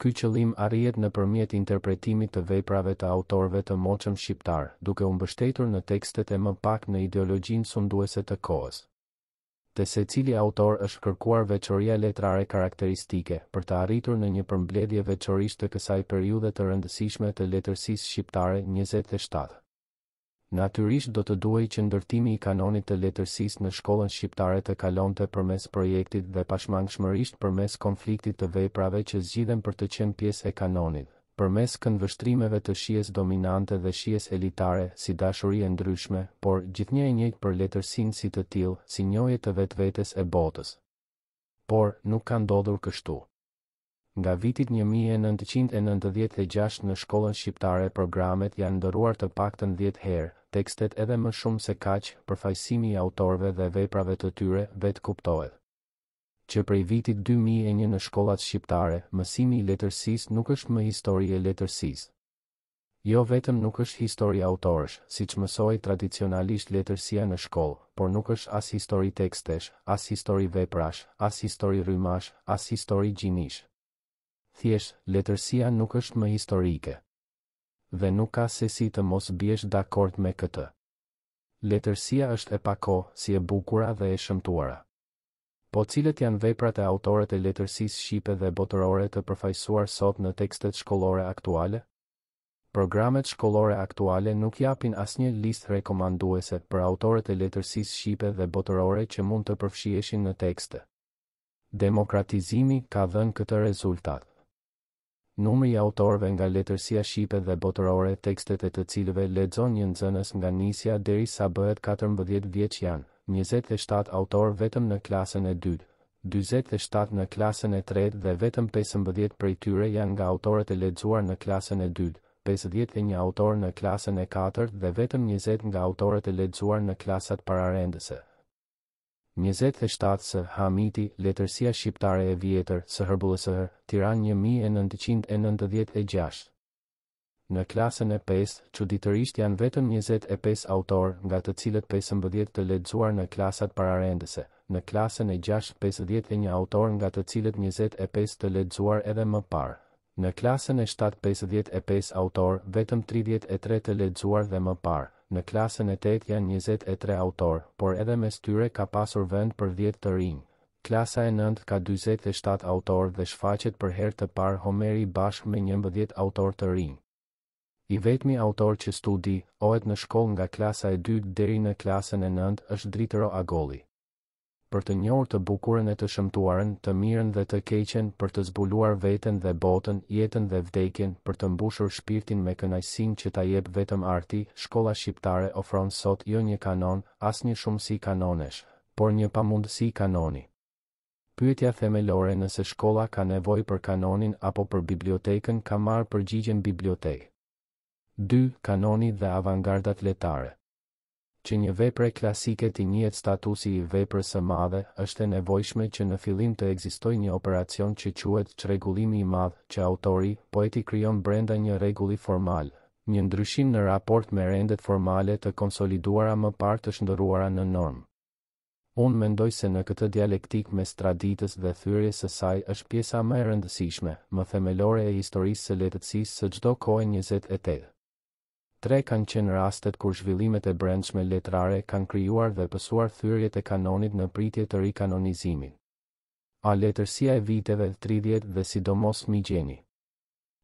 Ky qëllim arrihet nëpërmjet interpretimit të veprave të autorëve të moçëm shqiptar, duke u mbështetur në tekstet e më pak në ideologjinë sunduese të kohës. Te secili autor është kërkuar veçoria letrare karakteristike për të arritur në një përmbledhje veçorisht të kësaj periudhe të rëndësishme të letërsisë shqiptare 27. Natyrisht do të duhej që ndërtimi I kanonit të letërsisë në shkollën shqiptare të kalonte përmes projektit dhe pashmangshmërisht përmes konfliktit të veprave që zgjidhen për të qenë pjesë e kanonit, përmes këndvështrimeve të shijes dominante dhe shijes elitare si dashuri e ndryshme, por gjithnjë e njëjtë për letërsinë si të tillë, si njohje të vetvetes e botës. Por nuk ka ndodhur kështu. Nga vitit 1996 në shkollën shqiptare programet janë ndëruar të paktën 10 herë, tekstet edhe më shumë se kaq, përfaqësimi I autorëve dhe veprave të tyre vetë kuptohet. Që prej vitit 2001 në shkollat shqiptare, mësimi I letërsisë nuk është më histori e letërsisë. Jo vetëm nuk është histori autorësh, siç mësohej tradicionalisht letërsia në shkollë, por nuk është as histori tekstesh, as histori veprash, as histori rrymash, as histori gjinish. Thjesht, letërsia nuk është më historike. Dhe nuk ka se si të mos biesh dakord me këtë. Letërsia është e pako, si e bukura dhe e shëmtuara. Po cilët janë veprat e autorët e letërsisë shqipe dhe botërore të përfaqësuar sot në tekstet shkollore aktuale? Programet shkollore aktuale nuk japin asnjë listë rekomanduese për autorët e letërsisë shqipe dhe botërore që mund të përfshiheshin në tekste. Demokratizimi ka dhënë këtë rezultat. Numri i autorëve nga letërsia shqipe dhe botërore, tekstet e të cilëve lexon një nxënës nga nisja derisa bëhet 14 vjeç janë, 27 autor vetëm në klasën e dytë, 47 në klasën e tretë dhe vetëm 15 prej tyre janë nga autorët e lexuar në klasën e dytë, 51 autor në klasën e katërt dhe vetëm 20 nga autorët e lexuar në klasat pararendëse. 27 së Hamiti, letërsia shqiptare e vjetër, së Herbullsër, Tiran 1996. Në klasën e 5, çuditërisht janë vetëm 25 autor, nga të cilët 15 të lexuar në klasat pararendëse. Në klasën e 6, 51 autor, nga të cilët 25 të lexuar edhe më parë. Në klasën e 7, 55 autor, vetëm 33 të lexuar dhe më parë. Në klasën e 8 janë 23 autor, por edhe mes tyre ka pasur vend për 10 të rinj. Klasa e 9 ka 47 autor dhe shfaqet për herë të parë Homeri bashkë me 11 autor të rinj. I vetmi autor që studiohet në shkollë nga klasa e 2 deri në klasën e 9 është Dritero Agolli. Për të njohur të bukurën e të shëmtuarën, të mirën dhe të keqen, për të zbuluar veten dhe botën, jetën dhe vdekjen, për të mbushur shpirtin me kënaqësinë që ta jep vetëm arti, shkolla shqiptare ofron sot jo një kanon, as një shumësi kanonesh, por një pamundësi kanoni. Pyetja themelore nëse shkolla ka nevojë për kanonin apo për bibliotekën ka marrë përgjigjen bibliotekë. 2. Kanoni dhe avangardat letare. Që një vepre klasike t'i njihet statusi i veprës së madhe, është e nevojshme që në fillim të ekzistojë një operacion që quhet çrregullimi i madh, që autori, poeti krijon brenda një rregulli formal, një ndryshim në raport me rendet formale të konsoliduara më parë të shndërruara në normë. Unë mendoj se në këtë dialektik mes traditës dhe thyrjes së saj është pjesa më e rëndësishme, më themelore e historisë së letërsisë së çdo kohe 28. 3 kanë qenë rastet kur zhvillimet e brendshme letrare kanë krijuar dhe pësuar thyrjet e kanonit në pritje të rikanonizimin. A. Letërsia e viteve 30 dhe sidomos Migjeni.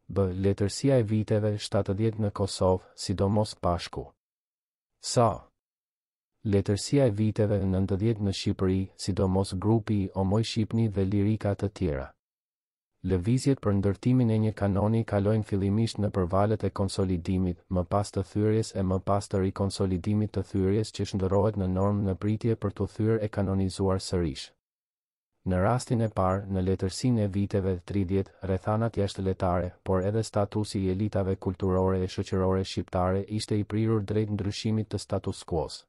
B. Letërsia e viteve 70 në Kosovë, sidomos Pashku. Sa. Letërsia e viteve 90 në Shqipëri, sidomos grupi i Omoj Shqipni dhe lirika të tjera. Lëvizjet për ndërtimin e një kanoni kalojnë fillimisht në përvalet e konsolidimit, më pas të thyrjes e më pas të rikonsolidimit të thyrjes që shndërrohet në normë në pritje për të thyrë e kanonizuar sërish. Në rastin e parë, në letërsinë e viteve 30, rrethanat jashtëletare, por edhe statusi i elitave kulturore e shoqërore shqiptare ishte i prirur drejt ndryshimit të status quos.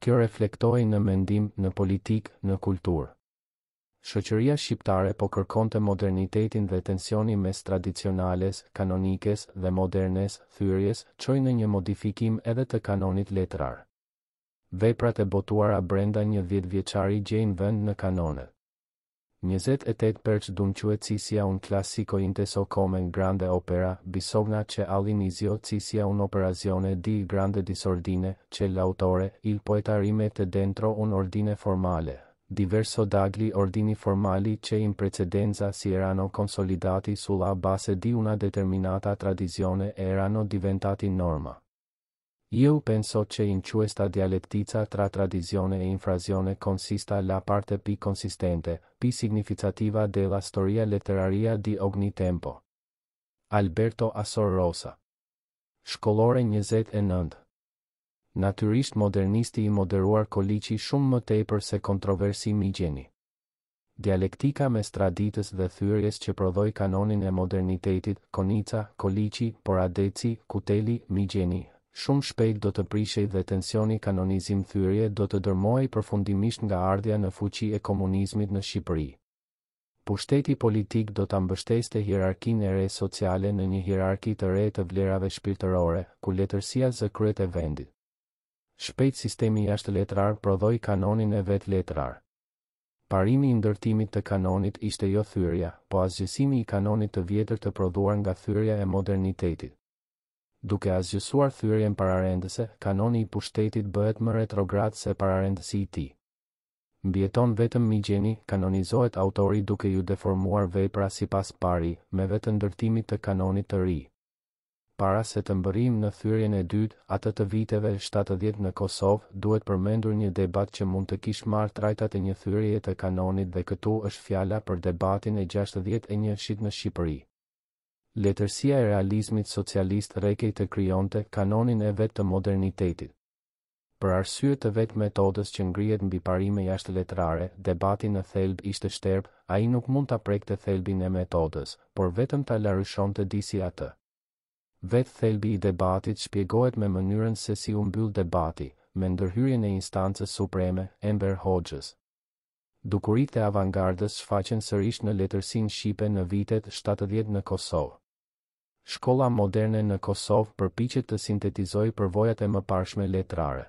Kjo reflektohej në mendim, në politikë, në kulturë. Shoqëria shqiptare po kërkonte modernitetin dhe tensioni mes tradicionales, kanonikes dhe modernes, thyrjes, çoi në një modifikim edhe të kanonit letrar. Veprat e botuara brenda një 10-vjeçari gjejnë vend në kanone. 28 perç dumquetësia un classico inteso come grande opera, bisogna che all'inizio ci sia un'operazione di grande disordine, che l'autore, il poeta rimette dentro un ordine formale. Diverso dagli ordini formali che in precedenza si erano consolidati sulla base di una determinata tradizione e erano diventati norma. Io penso che in questa dialettica tra tradizione e infrazione consista la parte più consistente, più significativa della storia letteraria di ogni tempo. Alberto Assorrosa. Shkollore 29. Natyrisht modernisti i moderuar Koliqi shumë më tepër se kontroversi Migjeni. Dialektika mes traditës dhe thyrjes që prodhoi kanonin e modernitetit, Konica, Koliqi, Poradeci, Kuteli, Migjeni, shumë shpejt do të prishej dhe tensioni kanonizim-thyrje do të dërmohej përfundimisht nga ardhja në fuqi e komunizmit në Shqipëri. Pushteti politik do ta mbështeste hierarkinë e re sociale në një hierarki të re të vlerave shpirtërore, ku letërsia zëkryet e vendit. Shpejt sistemi jashtëletrar prodhoi kanonin e vet letrar. Parimi i ndërtimit të kanonit ishte jo thyrja, po azgjësimi i kanonit të vjetër të prodhuar nga thyrja e modernitetit. Duke azgjësuar thyrjen pararendëse, kanoni i pushtetit bëhet më retrograd se pararendësi i tij. Mbjeton vetëm Migjeni, kanonizohet autori duke ju deformuar vepra sipas pari, me vetë ndërtimit të kanonit të ri. Para se të mbërrim në thyrjen e dytë, atë të viteve 70 në Kosovë, duhet përmendur një debat që mund të kishte marrë trajtat e një thyrjeje të kanonit dhe këtu është fjala për debatin e 61-shit në Shqipëri. letërsia e realizmit socialist rrekej të krijonte kanonin e vet të modernitetit. Për arsye të vet metodës që ngrihet mbi parime jashtë letrare, debati në thelb ishte shterp, ai nuk mund ta prekte thelbin e metodës, por vetëm ta larryshonte disi atë. Vetë thelbi i debatit shpjegohet me mënyrën se si u mbyll debati, me ndërhyrjen e instancës supreme, Enver Hoxhës. Dukuritë e avangardës shfaqen sërish në letërsinë shqipe në vitet 70 në Kosovë. Shkolla moderne në Kosovë përpiqet të sintetizojë përvojat e mëparshme letrare.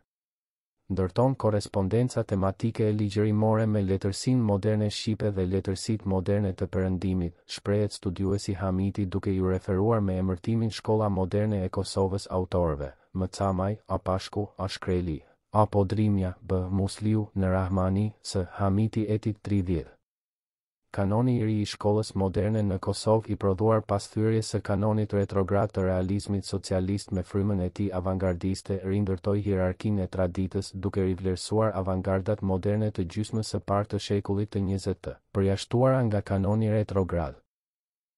Ndërton korrespondenca tematike e ligjërimore me letërsinë moderne shqipe dhe letërsitë moderne të Perëndimit, shprehet studiuesi Hamiti duke ju referuar me emërtimin Shkolla Moderne e Kosovës autorëve: Mëcamaj, Apashku, Ashkreli, Apo Drimja, B. Musliu, në Rahmani, S. Hamiti etik 30. Kanoni i ri i shkollës moderne në Kosovë i prodhuar pas thyrjes së kanonit retrograd të realizmit socialist me frymën e tij avangardiste rindërtoi hierarkinë e traditës duke rivlerësuar avangardat moderne të gjysmës së parë të shekullit të 20, përjashtuara nga kanoni retrograd.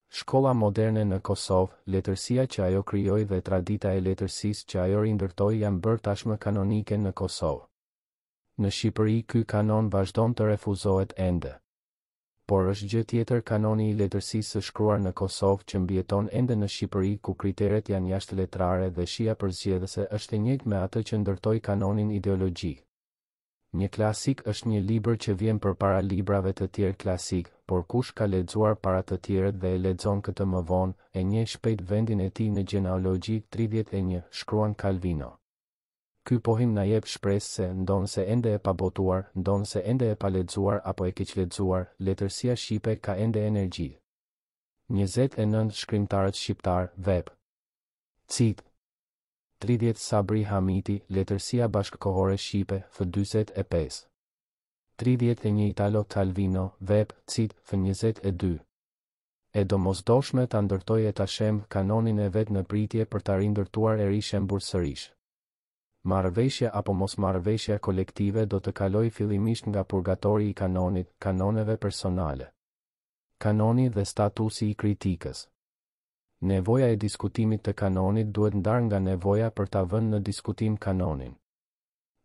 Shkolla moderne në Kosovë, letërsia që ajo krijoi dhe tradita e letërsisë që ajo rindërtoi janë bërë tashmë kanonike në Kosovë. Në Shqipëri ky kanon vazhdon të refuzohet ende. Por është gjë tjetër kanoni i letërsisë së shkruar në Kosovë që mbijeton ende në Shqipëri ku kriteret janë jashtë letrare dhe shija përzgjedhëse është e njëjtë me atë që ndërtoi kanonin ideologjik. Një klasik është një libër që vjen përpara librave të tjerë klasik, por kush ka lexuar para të tjerët dhe e lexon këtë më vonë, e njeh shpejt vendin e tij në gjenealogji 31, shkruan Calvino. Ky pohim na jep shpresë se ndonse ende e pabotuar, ndonse ende e palexuar apo e keqlexuar, letërsia shqipe ka ende energji. 29 shkrimtarët shqiptar, vep. Cit. 30 Sabri Hamiti, letërsia bashkëkohore shqipe, f25. 31 Italo Calvino, vep, cit, f22. E domosdoshme ta ndërtoi e ta shemb kanonin e vet në pritje për ta rindërtuar e rishembur sërish. Marrëveshja apo mosmarrëveshja kolektive do të kaloj fillimisht nga purgatori i kanonit, kanoneve personale. Kanoni dhe statusi i kritikës. Nevoja e diskutimit të kanonit duhet ndar nga nevoja për ta vënë në diskutim kanonin.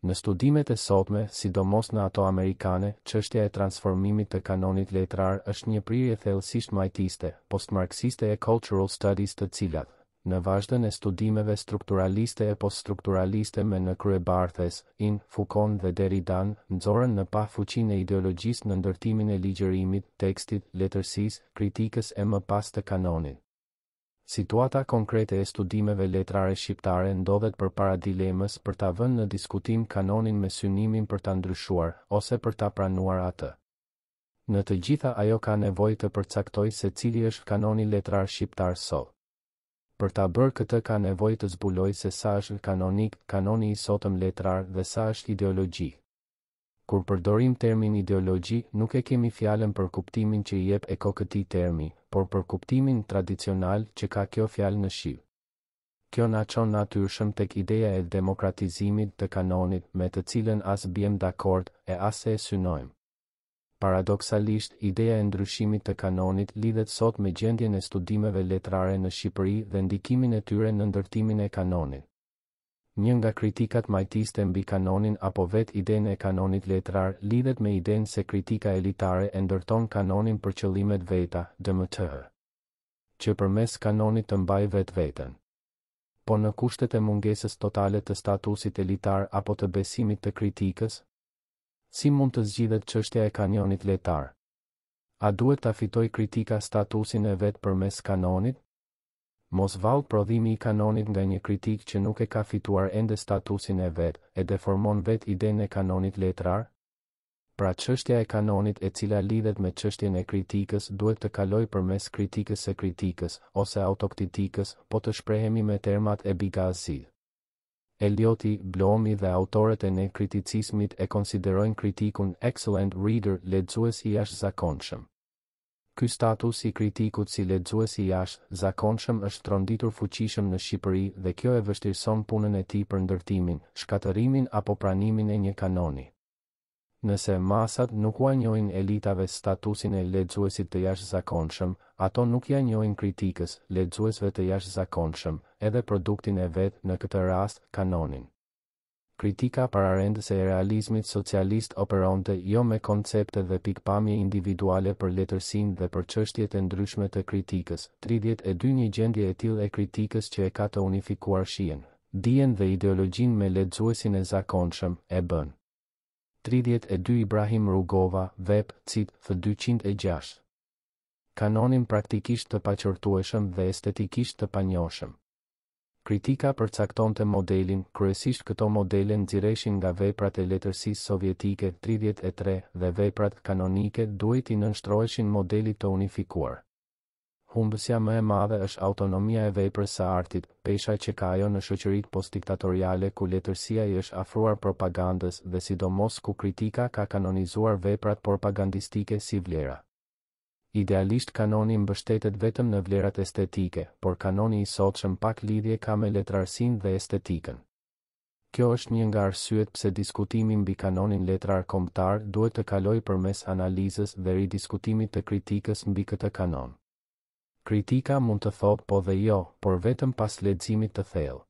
Në studimet e sotme, sidomos në ato amerikane, çështja e transformimit të kanonit letrar është një prirje thellësisht majtiste, postmarksiste e cultural studies të cilat, në vazhdim e studimeve strukturaliste e poststrukturaliste me në krye Barthes, In, Foucault dhe Derridan, nxorën në pa fuqinë e ideologjisë në ndërtimin e ligjërimit, tekstit, letërsisë, kritikës e më pas të kanonit. Situata konkrete e studimeve letrare shqiptare ndodhet përpara dilemës për ta vënë në diskutim kanonin me synimin për ta ndryshuar ose për ta pranuar atë. Në të gjitha ajo ka nevojë të përcaktojë se cili është kanoni letrar shqiptar sot. Për ta bërë këtë ka nevojë të zbulojë se sa është kanonik, kanoni i sotëm letrar dhe sa është ideologji. Kur përdorim termin ideologji, nuk e kemi fjalën për kuptimin që i jep eko këtij termi, por për kuptimin tradicional që ka kjo fjalë në shqip. Kjo na çon natyrshëm tek ideja e demokratizimit të kanonit, me të cilën as bjem dakord e as e synojmë. Paradoksalisht, ideja e ndryshimit të kanonit lidhet sot me gjendjen e studimeve letrare në Shqipëri dhe ndikimin e tyre në ndërtimin e kanonit. Një nga kritikat majtiste mbi kanonin apo vet idenë e kanonit letrar lidhet me idenë se kritika elitare e ndërton kanonin për qëllimet veta, DMT, që përmes kanonit të mbaj vetveten. Po në kushtet e mungesës totale të statusit elitar apo të besimit të kritikës, si mund të zgjidhet çështja e kanonit letar? A duhet ta fitoj kritika statusin e vet përmes kanonit? Mos vallë prodhimi i kanonit nga një kritik që nuk e ka fituar ende statusin e vet, e deformon vet idenë e kanonit letrar? Pra çështja e kanonit e cila lidhet me çështjen e kritikës duhet të kaloj përmes kritikës së kritikës, ose autokritikës, po të shprehemi me termat e Beckettit. Elioti, Bloomi dhe autorët e nekriticizmit e konsiderojnë kritikun excellent reader, lexues i jashtëzakonshëm. Ky status i kritikut si lexues i jashtëzakonshëm është tronditur fuqishëm në Shqipëri dhe kjo e vështirëson punën e tij për ndërtimin, shkatërimin apo pranimin e një kanoni. Nëse masat nuk ua njohin elitave statusin e lexuesit të jashtëzakonshëm, ato nuk ja njohin kritikës, lexuesve të jashtëzakonshëm, edhe produktin e vet, në këtë rast kanonin. Kritika pararendëse e realizmit socialist operonte jo me koncepte dhe pikpamje individuale për letërsinë dhe për çështjet e ndryshme të kritikës. 32 një gjendje e tillë e kritikës që e ka të unifikuar shijen, dijen dhe ideologjinë me lexuesin e zakonshëm e bën. 32 Ibrahim Rugova, Vep, Cit, F206. Kanonin praktikisht të paqërtueshëm dhe estetikisht të panjohshëm. Kritika përcaktonte modelin, kryesisht këto modele nxirreshin nga veprat e letërsisë sovjetike 33 dhe veprat kanonike duhet i nënshtroheshin modelit të unifikuar. Humbësja më e madhe është autonomia e veprës së artit, pesha që ka ajo në shoqëritë postdiktatoriale ku letërsia i është afruar propagandës dhe sidomos ku kritika ka kanonizuar veprat propagandistike si vlera. Idealisht kanoni mbështetet vetëm në vlerat estetike, por kanoni i sotshëm pak lidhje ka me letrarsinë dhe estetikën. Kjo është një nga arsyet pse diskutimi mbi kanonin letrar kombëtar duhet të kalojë përmes analizës dhe ridiskutimit të kritikës mbi këtë kanon. Kritika mund të thotë po dhe jo, por vetëm pas leximit të thellë.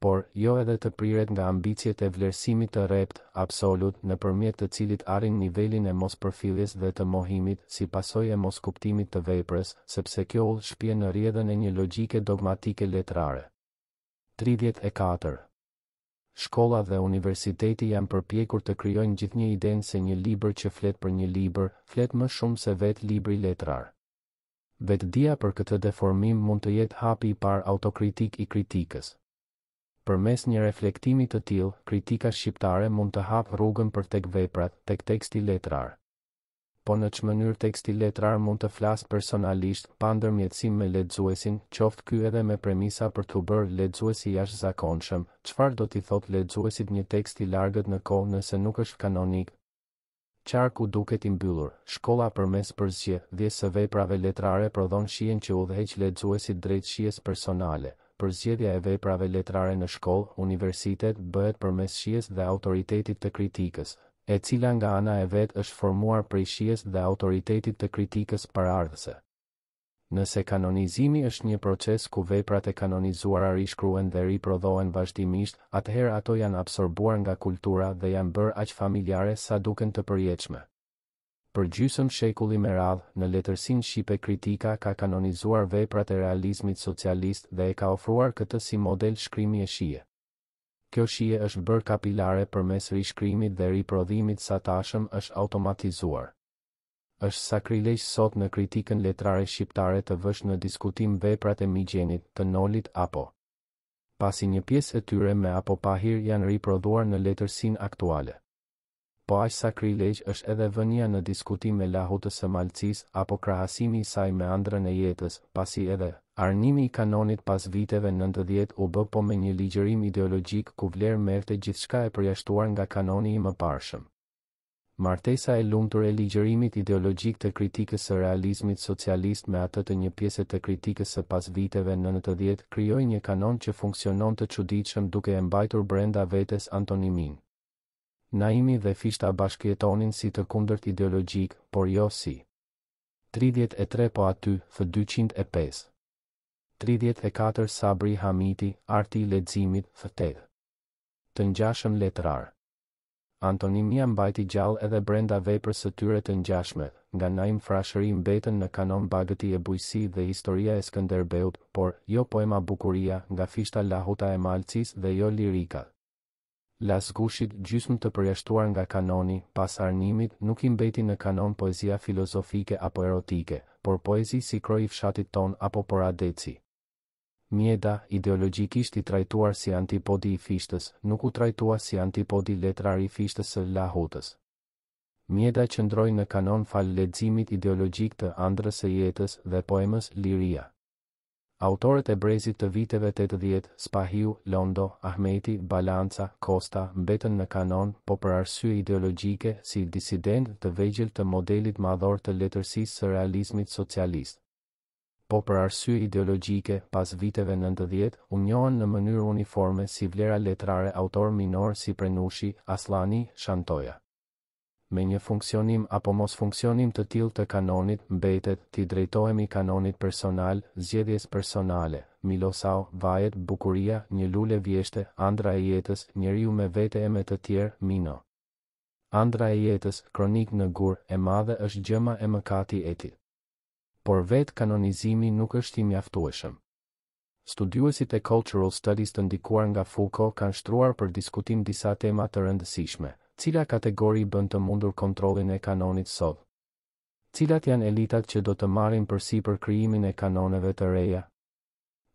Por, jo edhe të priret nga ambicjet e vlerësimit të rrept, absolut, nëpërmjet të cilit arrin nivelin e mospërfilljes dhe të mohimit si pasojë e moskuptimit të veprës, sepse kjo ull shpjen në rrjedhën e një logjike dogmatike letrare. 34. Shkolla dhe universiteti janë përpjekur të krijojnë gjithnjë idenë se një libër që flet për një libër, flet më shumë se vetë libri letrar. Vetëdia për këtë deformim mund të jetë hapi i parë autokritik i kritikës. Përmes një reflektimi të tillë, kritika shqiptare mund të hap rrugën për tek veprat, tek teksti letrar. Po në ç'mënyrë teksti letrar mund të flas personalisht, pa ndërmjetësim me lexuesin, qoftë ky edhe me premisa për t'u bërë lexuesi jashtëzakonshëm, çfarë do t'i thotë lexuesit një tekst i largët në kohë nëse nuk është kanonik? Qarku duket i mbyllur, shkolla përmes përzgjedhjes së veprave letrare prodhon shijen që udhëheq lexuesit drejt shijes personale. Përzgjedhja e veprave letrare në shkollë, universitet bëhet përmes shijes dhe autoritetit të kritikës, e cila nga ana e vet është formuar prej shijes dhe autoritetit të kritikës parardhëse. Nëse kanonizimi është një proces ku veprat e kanonizuara rishkruhen dhe riprodhohen vazhdimisht, atëherë ato janë absorbuar nga kultura dhe janë bërë aq familjare sa duken të përjetshme. Për gjysmë shekulli me radhë, në letërsinë shqipe kritika ka kanonizuar veprat e realizmit socialist dhe e ka ofruar këtë si model shkrimi e shije. Kjo shije është bërë kapilare përmes rishkrimit dhe riprodhimit sa tashëm është automatizuar. Është sakrilegjë sot në kritikën letrare shqiptare të vësh në diskutim veprat e Migjenit, të Nolit apo. Pasi një pjesë e tyre me apo pahir janë riprodhuar në letërsinë aktuale. Po aq sakrilegjë është edhe vënia në diskutim e Lahutës së Malcisë apo krahasimi i saj me ëndrrën e jetës, pasi edhe arnimi i kanonit pas viteve 90 u bë po me një ligjërim ideologjik ku vlerë merrte gjithçka e përjashtuar nga kanoni i mëparshëm. Martesa e lumtur e ligjërimit ideologjik të kritikës së realizmit socialist me atë të një pjese të kritikës së pas viteve 90 krijoi një kanon që funksionon të çuditshëm duke e mbajtur brenda vetes antonimin. Naimi dhe Fishta bashkëjetonin si të kundërt ideologjik, por jo si. 33 po aty, F205. 34 Sabri Hamiti, Arti i leximit, F8. Të ngjashëm letrar. Antonimia mbajti gjallë edhe brenda veprës së tyre të ngjashme, nga Naim Frashëri mbetën në kanon Bagëti e Bujsi dhe Historia e Skënderbeut, por jo poema Bukuria, nga Fishta Lahuta e Malcisë dhe jo lirika. Lazgushit, gjysmë të përjashtuar nga kanoni, pas arnimit nuk i mbeti në kanon poezia filozofike apo erotike, por poezi si Kroi i Fshatit Ton apo Poradeci. Mjeda, ideologjikisht i trajtuar si antipodi i Fishtës, nuk u trajtua si antipodi letrar i Fishtës së Lahutës. Mjeda qëndroi në kanon fal leximit ideologjik të Ëndrrës së Jetës dhe poemës Liria. Autorët e brezit të viteve 80, Spahiu, Londo, Ahmeti, Balanca, Kosta, mbetën në kanon, po për arsye ideologjike si disident të vegjël të modelit madhor të letërsisë së realizmit socialist. Po për arsye ideologjike, pas viteve 90, u njohën në mënyrë uniforme si vlera letrare autor minor si Prenushi, Aslani, Shantoja. me një funksionim apo mos funksionim të tillë të kanonit, mbetet ti drejtohemi kanonit personal, zgjedhjes personale, Milosau, vajet, bukuria, një lule vjeshte, andra e jetës, njeriu me vete e me të tjerë, Mino. Andra e jetës, kronik në gur, e madhe është gjëma e mëkati eti. Por vetë kanonizimi nuk është i mjaftueshëm. Studiuesit e Cultural Studies të ndikuar nga Foucault kanë shtruar për diskutim disa tema të rëndësishme, cila kategori bën të mundur kontrollin e kanonit sot. Cilat janë elitat që do të marrin përsipër krijimin e kanoneve të reja?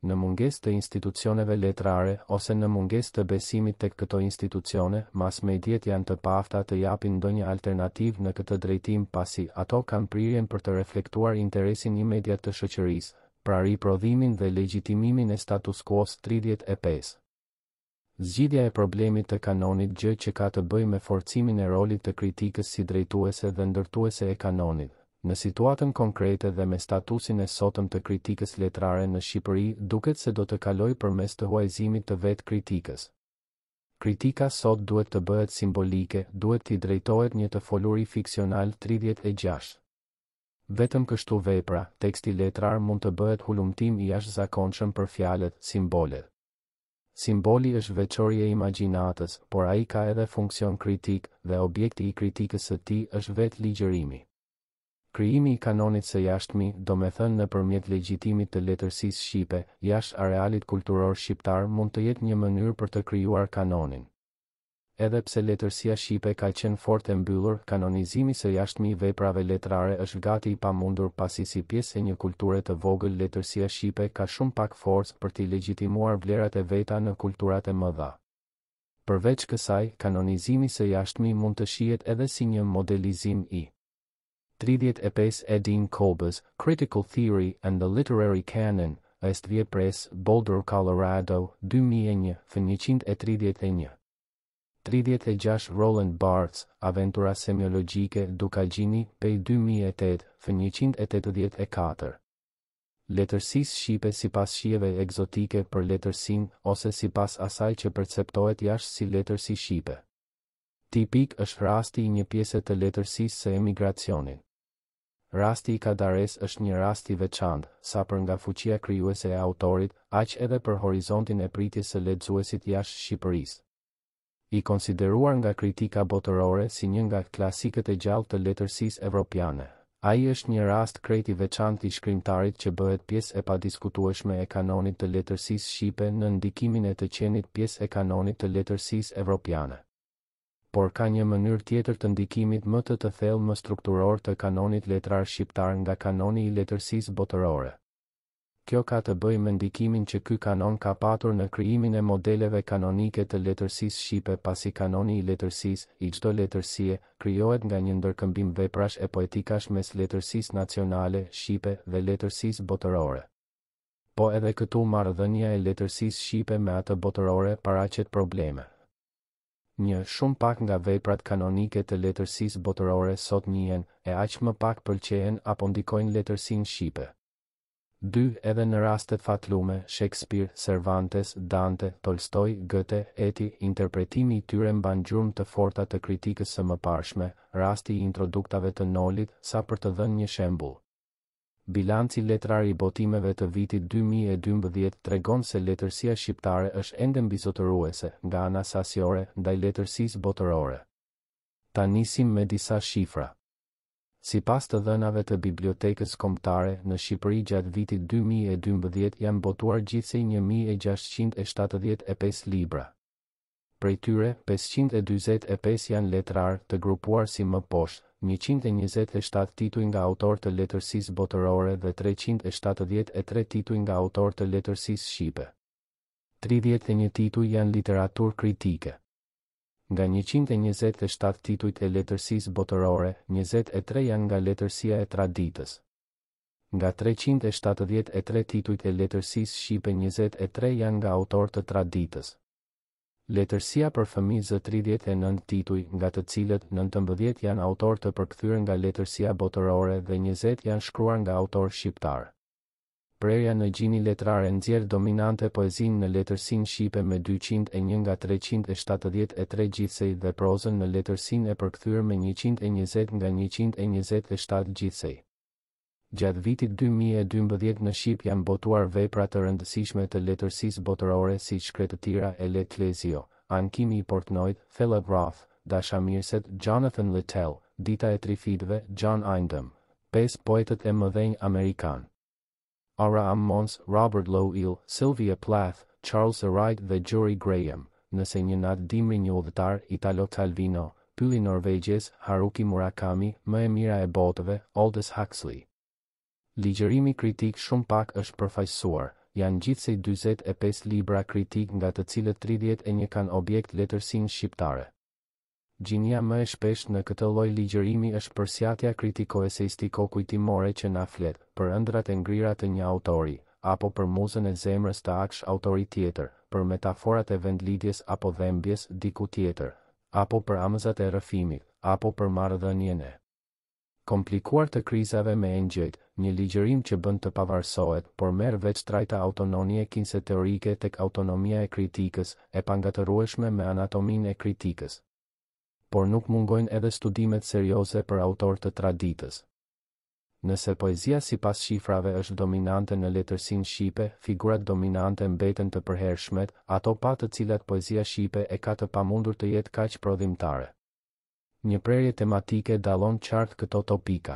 Në mungesë të institucioneve letrare ose në mungesë të besimit tek këto institucione, masmediet janë të paafta të japin ndonjë alternativë në këtë drejtim pasi ato kanë prirjen për të reflektuar interesin imediat të shoqërisë. Pra riprodhimin dhe legjitimimin e status quo 35. Zgjidhja e problemit të kanonit gjë që ka të bëjë me forcimin e rolit të kritikës si drejtuese dhe ndërtuese e kanonit, në situatën konkrete dhe me statusin e sotëm të kritikës letrare në Shqipëri duket se do të kalojë përmes të huajzimit të vetë kritikës. Kritika sot duhet të bëhet simbolike, duhet t'i drejtohet një të foluri fiksional 36. Vetëm kështu vepra, teksti letrar mund të bëhet hulumtim I jashtëzakonshëm për fjalët, simbolet. Simboli është veçori e imagjinatës, por ai ka edhe funksion kritik dhe objekti I kritikës së tij është vetë ligjërimi. Krijimi I kanonit së jashtmi, domethënë nëpërmjet legjitimit të letërsisë shqipe, jashtë arealit kulturor shqiptar mund të jetë një mënyrë për të krijuar kanonin. Edhe pse letërsia shqipe ka qenë fort e mbyllur, kanonizimi së jashtmi I veprave letrare është gati I pamundur pasi si pjesë e një kulture të vogël letërsia shqipe ka shumë pak forcë për t'i legjitimuar vlerat e veta në kulturat e mëdha. Përveç kësaj, kanonizimi së jashtmi mund të shihet edhe si një modelizim I 35 Edin Kolbës, Critical Theory and the Literary Canon, Estvje Press, Boulder, Colorado, 2001, f131. 36 Roland Barthes, Aventura semiologike, Dukagjini, Pej 2008, f184. Letërsisë shqipe sipas shijeve egzotike për letërsinë ose sipas asaj që perceptohet jashtë si letërsi shqipe. Tipik është rasti I një pjese të letërsisë së emigracionit. Rasti I Kadares është një rast I veçantë, sa për nga fuqia krijuese e autorit, aq edhe për horizontin e pritjes së lexuesit jashtë Shqipërisë. I konsideruar nga kritika botërore si një nga klasikët e gjallë të letërsisë evropiane. Ai është një rast krejt I veçantë I shkrimtarit që bëhet pjesë e padiskutueshme e kanonit të letërsisë shqipe në ndikimin e të qenit pjesë e kanonit të letërsisë evropiane. Por ka një mënyrë tjetër të ndikimit më të thellë më strukturor të kanonit letrar shqiptar nga kanoni I letërsisë botërore. Kjo ka të bëjë me ndikimin që ky kanon ka patur në krijimin e modeleve kanonike të letërsisë shqipe pasi kanoni I letërsisë, I çdo letërsie, krijohet nga një ndërkëmbim veprash e poetikash mes letërsisë nacionale, shqipe dhe letërsisë botërore. Po edhe këtu marrëdhënia e letërsisë shqipe me atë botërore paraqet probleme. Një shumë pak nga veprat kanonike të letërsisë botërore sot njihen, e aq më pak pëlqejnë apo ndikojnë letërsinë shqipe. 2. Edhe në raste fatlume, Shakespeare, Cervantes, Dante, Tolstoy, Goethe, eti, interpretimi I tyre mban gjurmë të forta të kritikës së mëparshme, rasti I introduktave të Nolit, sa për të dhënë një shembull. Bilanci letrar I botimeve të vitit 2012 tregon se letërsia shqiptare është ende mbizotëruese nga ana sasiore ndaj letërsisë botërore. Ta nisim me disa shifra. Sipas të dhënave të bibliotekës kombëtare, në Shqipëri gjatë vitit 2012 janë botuar gjithsej 1675 libra. Prej tyre, 545 janë letrar të grupuar si më poshtë, 127 tituj nga autor të letërsisë botërore dhe 373 tituj nga autor të letërsisë shqipe. 31 tituj janë literaturë kritike. Nga 127 titujt e letërsisë botërore, 23 janë nga letërsia e traditës. Nga 373 titujt e letërsisë shqipe, 23 janë nga autor të traditës. Letërsia për fëmijë zë 39 tituj, nga të cilët 19 janë autor të përkthyer nga letërsia botërore dhe 20 janë shkruar nga autor shqiptar. prerja në gjinin letrare nxjerr dominante poezinë në letërsinë shqipe me 201 nga 373 gjithsej dhe prozën në letërsinë e përkthyer me 120 nga 127 gjithsej. Gjatë vitit 2012 në Shqip janë botuar vepra të rëndësishme të letërsisë botërore si shkretëtira e Letlezio, Ankimi I Portnoit, Fela Roth, Dashamirset, Jonathan Littell, Dita e Trifidve, John Wyndham, 5 poetët e mëdhenj Amerikan. Ara Ammons, Robert Lowell, Sylvia Plath, Charles Wright dhe Jory Graham, nëse një natë dimri një udhëtar, Italo Calvino, Pylli Norvegjes, Haruki Murakami, më e mira e botëve, Aldous Huxley. Ligjërimi kritik shumë pak është përfaqësuar, janë gjithsej 45 libra kritik nga të cilët 31 kanë objekt letërsinë shqiptare. Gjinia më e shpesh në këtë lloj ligjërimi është përsjatja kritiko-eseistiko-kujtimore që na flet për ëndrat e ngrira të një autori, apo për muzën e zemrës të aksh autori tjetër, për metaforat e vendlidjes apo dhembjes diku tjetër, apo për amëzat e rrëfimit, apo për marrëdhënien e komplikuar të krizave me ngjit, një ligjërim që bën të pavarësohet, por merr veç trajta autonomie kinse teorike tek autonomia e kritikës, e pangatërueshme me anatominë e kritikës. Por nuk mungojnë edhe studimet serioze për autor të traditës. Nëse poezia sipas shifrave është dominante në letërsinë shqipe, figurat dominante mbeten të përhershmet, ato pa të cilat poezia shqipe e ka të pamundur të jetë kaq prodhimtare. Një prerje tematike dallon qartë këto topika.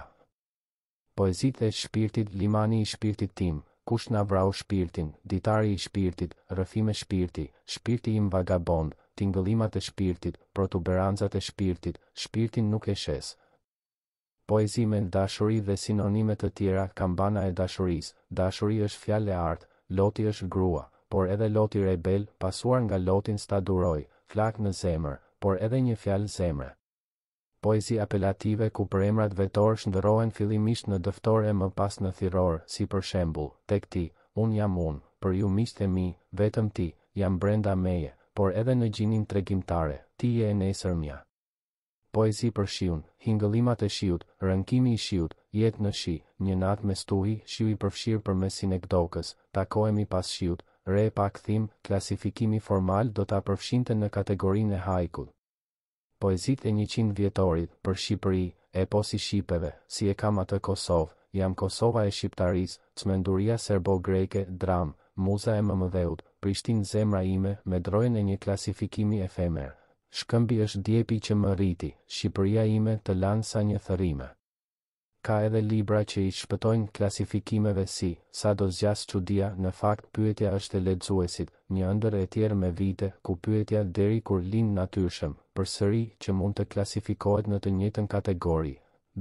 Poezitë e shpirtit, limani I shpirtit tim, kush na vrau shpirtin, ditari I shpirtit, rrëfime shpirti, shpirti im vagabond, tingëllimat e shpirtit, protuberancat e shpirtit, shpirtin nuk e shes. Poezi me dashuri dhe sinonimet të tjera, kambana e dashurisë, dashuri është fjalë e artë, loti është grua, por edhe loti rebel, pasuar nga lotin staduroj, flak në zemër, por edhe një fjalë zemre. Poezi apelative ku përemrat vetor shndërrohen fillimisht në dëftor e më pas në thirror, si për shembull, tek ti, un jam un, për ju miqtë e mi, vetëm ti, jam brenda meje, por edhe në gjinin tregimtare, ti je e nesërmja. Poezi për shiun, hingëllimat e shiut, rënkimi I shiut, jetë në shi, një natë me stuhi, shiu I përfshirë për mes sinekdokës, takoemi pas shiut, re e pa kthim, klasifikimi formal do ta përfshinte në kategorinë e haiku. Poezitë e 100 vjetorit, për Shqipëri, epos I Shqipeve, si e kam atë Kosovë, jam Kosova e Shqiptarisë, çmenduria serbo-greke, dram, muza e Mamëdheut, Prishtin zemra ime me drojën e një klasifikimi efemer. Shkëmbi është djepi që më rriti, Shqipëria ime të lanë sa një thërime. Ka edhe libra që I shpëtojnë klasifikimeve si, sa do zgjas çudia, në fakt pyetja është e lexuesit, një ëndër e tjerë me vite, ku pyetja deri kur lind natyrshëm, përsëri që mund të klasifikohet në të njëjtën kategori.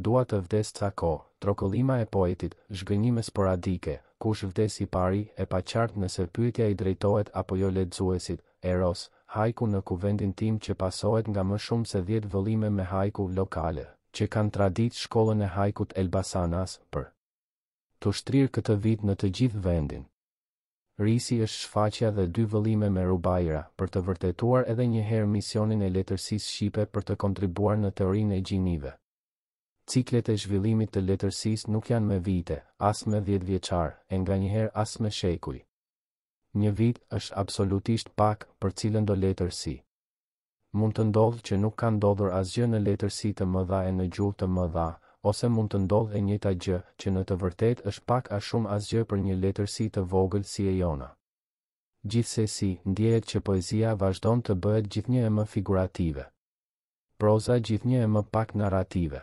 Dua të vdes ca kohë, trokollima e poetit, zhgënjime sporadike, kush vdes I pari, e pa qartë nëse pyetja I drejtohet apo jo lexuesit, eros, haiku në kuvendin tim që pasohet nga më shumë se 10 vëllime me haiku lokale, që kanë traditë shkollën e haikut Elbasanas për të shtrirë këtë vit në të gjithë vendin. Risi është shfaqja dhe 2 vëllime me Rubajra për të vërtetuar edhe njëherë misionin e letërsisë shqipe për të kontribuar në teorinë e gjinive. Ciklet e zhvillimit të letërsisë nuk janë me vite, as me 10 vjeçar, e nganjëherë as me shekuj. Një vit është absolutisht pak për cilën do letërsi. Mund të ndodhë që nuk ka ndodhur asgjë në letërsi të mëdha e në gjuhë të mëdha, ose mund të ndodhë e njëjta gjë që në të vërtetë është pak a shumë asgjë për një letërsi të vogël si e jona. Gjithsesi, ndjehet që poezia vazhdon të bëhet gjithnjë e më figurative. Proza gjithnjë e më pak narrative.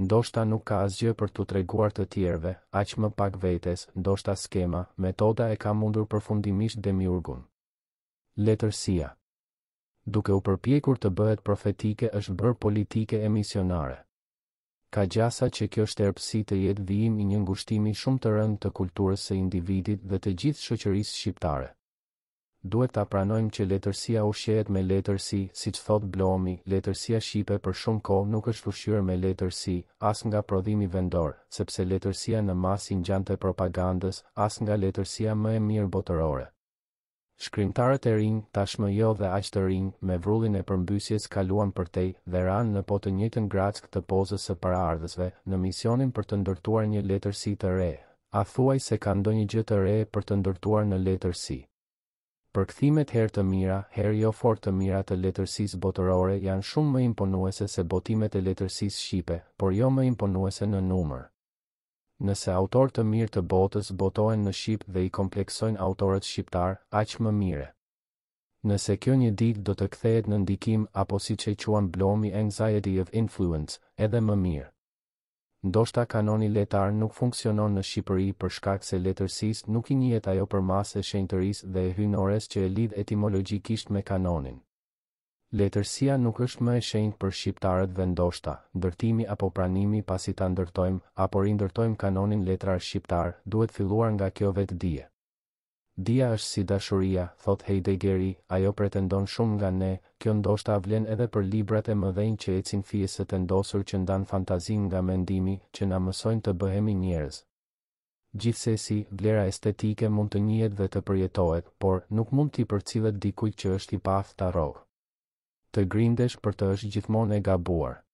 Ndoshta nuk ka asgjë për t'u treguar të tjerëve, aq më pak vetes, ndoshta skema, metoda e ka mundur përfundimisht demiurgun. Letërsia, duke u përpjekur të bëhet profetike, është bërë politike e misionare. Ka gjasa që kjo shtërpsi të jetë vijim I një ngushtimi shumë të rëndë të kulturës së individit dhe të gjithë shoqërisë shqiptare. Duhet ta pranojmë që letërsia ushqehet me letërsi, siç thot Bloomi, letërsia shqipe për shumë kohë nuk është ushqyer me letërsi, as nga prodhimi vendor, sepse letërsia në masë I ngjante propagandës, as nga letërsia më e mirë botërore. Shkrimtarët e rinj, tashmë jo dhe aq të rinj, me vrullin e përmbysjes kaluan përtej dhe ranë në po të njëjtën grack të pozës së paraardhësve, në misionin për të ndërtuar një letërsi të re. a thuaj se ka ndonjë gjë të re për të ndërtuar në letërsi. Përkthimet herë të mira, herë jo fort të mira të letërsisë botërore janë shumë më imponuese se botimet e letërsisë shqipe, por jo më imponuese në numër. Nëse autor të mirë të botës botohen në Shqip dhe I kompleksojnë autorët shqiptar, aq më mire. Nëse kjo një ditë do të kthehet në ndikim apo siç e quan Bloomi anxiety of influence, edhe më mirë. Ndoshta kanoni letar nuk funksionon në Shqipëri për shkak se letërsisë nuk I njihet ajo përmasë e shenjtërisë dhe e hynores që e lidh etimologjikisht me kanonin. Letërsia nuk është më e shenjtë për shqiptarët dhe ndoshta, ndërtimi apo pranimi pasi ta ndërtojmë apo rindërtojmë kanonin letrar shqiptar, duhet filluar nga kjo vetdije. Dia është si dashuria, thot Heideggeri, ajo pretendon shumë nga ne, kjo ndoshta vlen edhe për librat e mëdhenj që ecin fjesë të ndosur që ndan fantazin nga mendimi që na mësojnë të bëhemi njerëz. Gjithsesi, vlera estetike mund të njihet dhe të përjetohet, por nuk mund t'i përcillet dikujt që është I paftë ta rrojë. Të grindesh për të është gjithmonë e gabuar.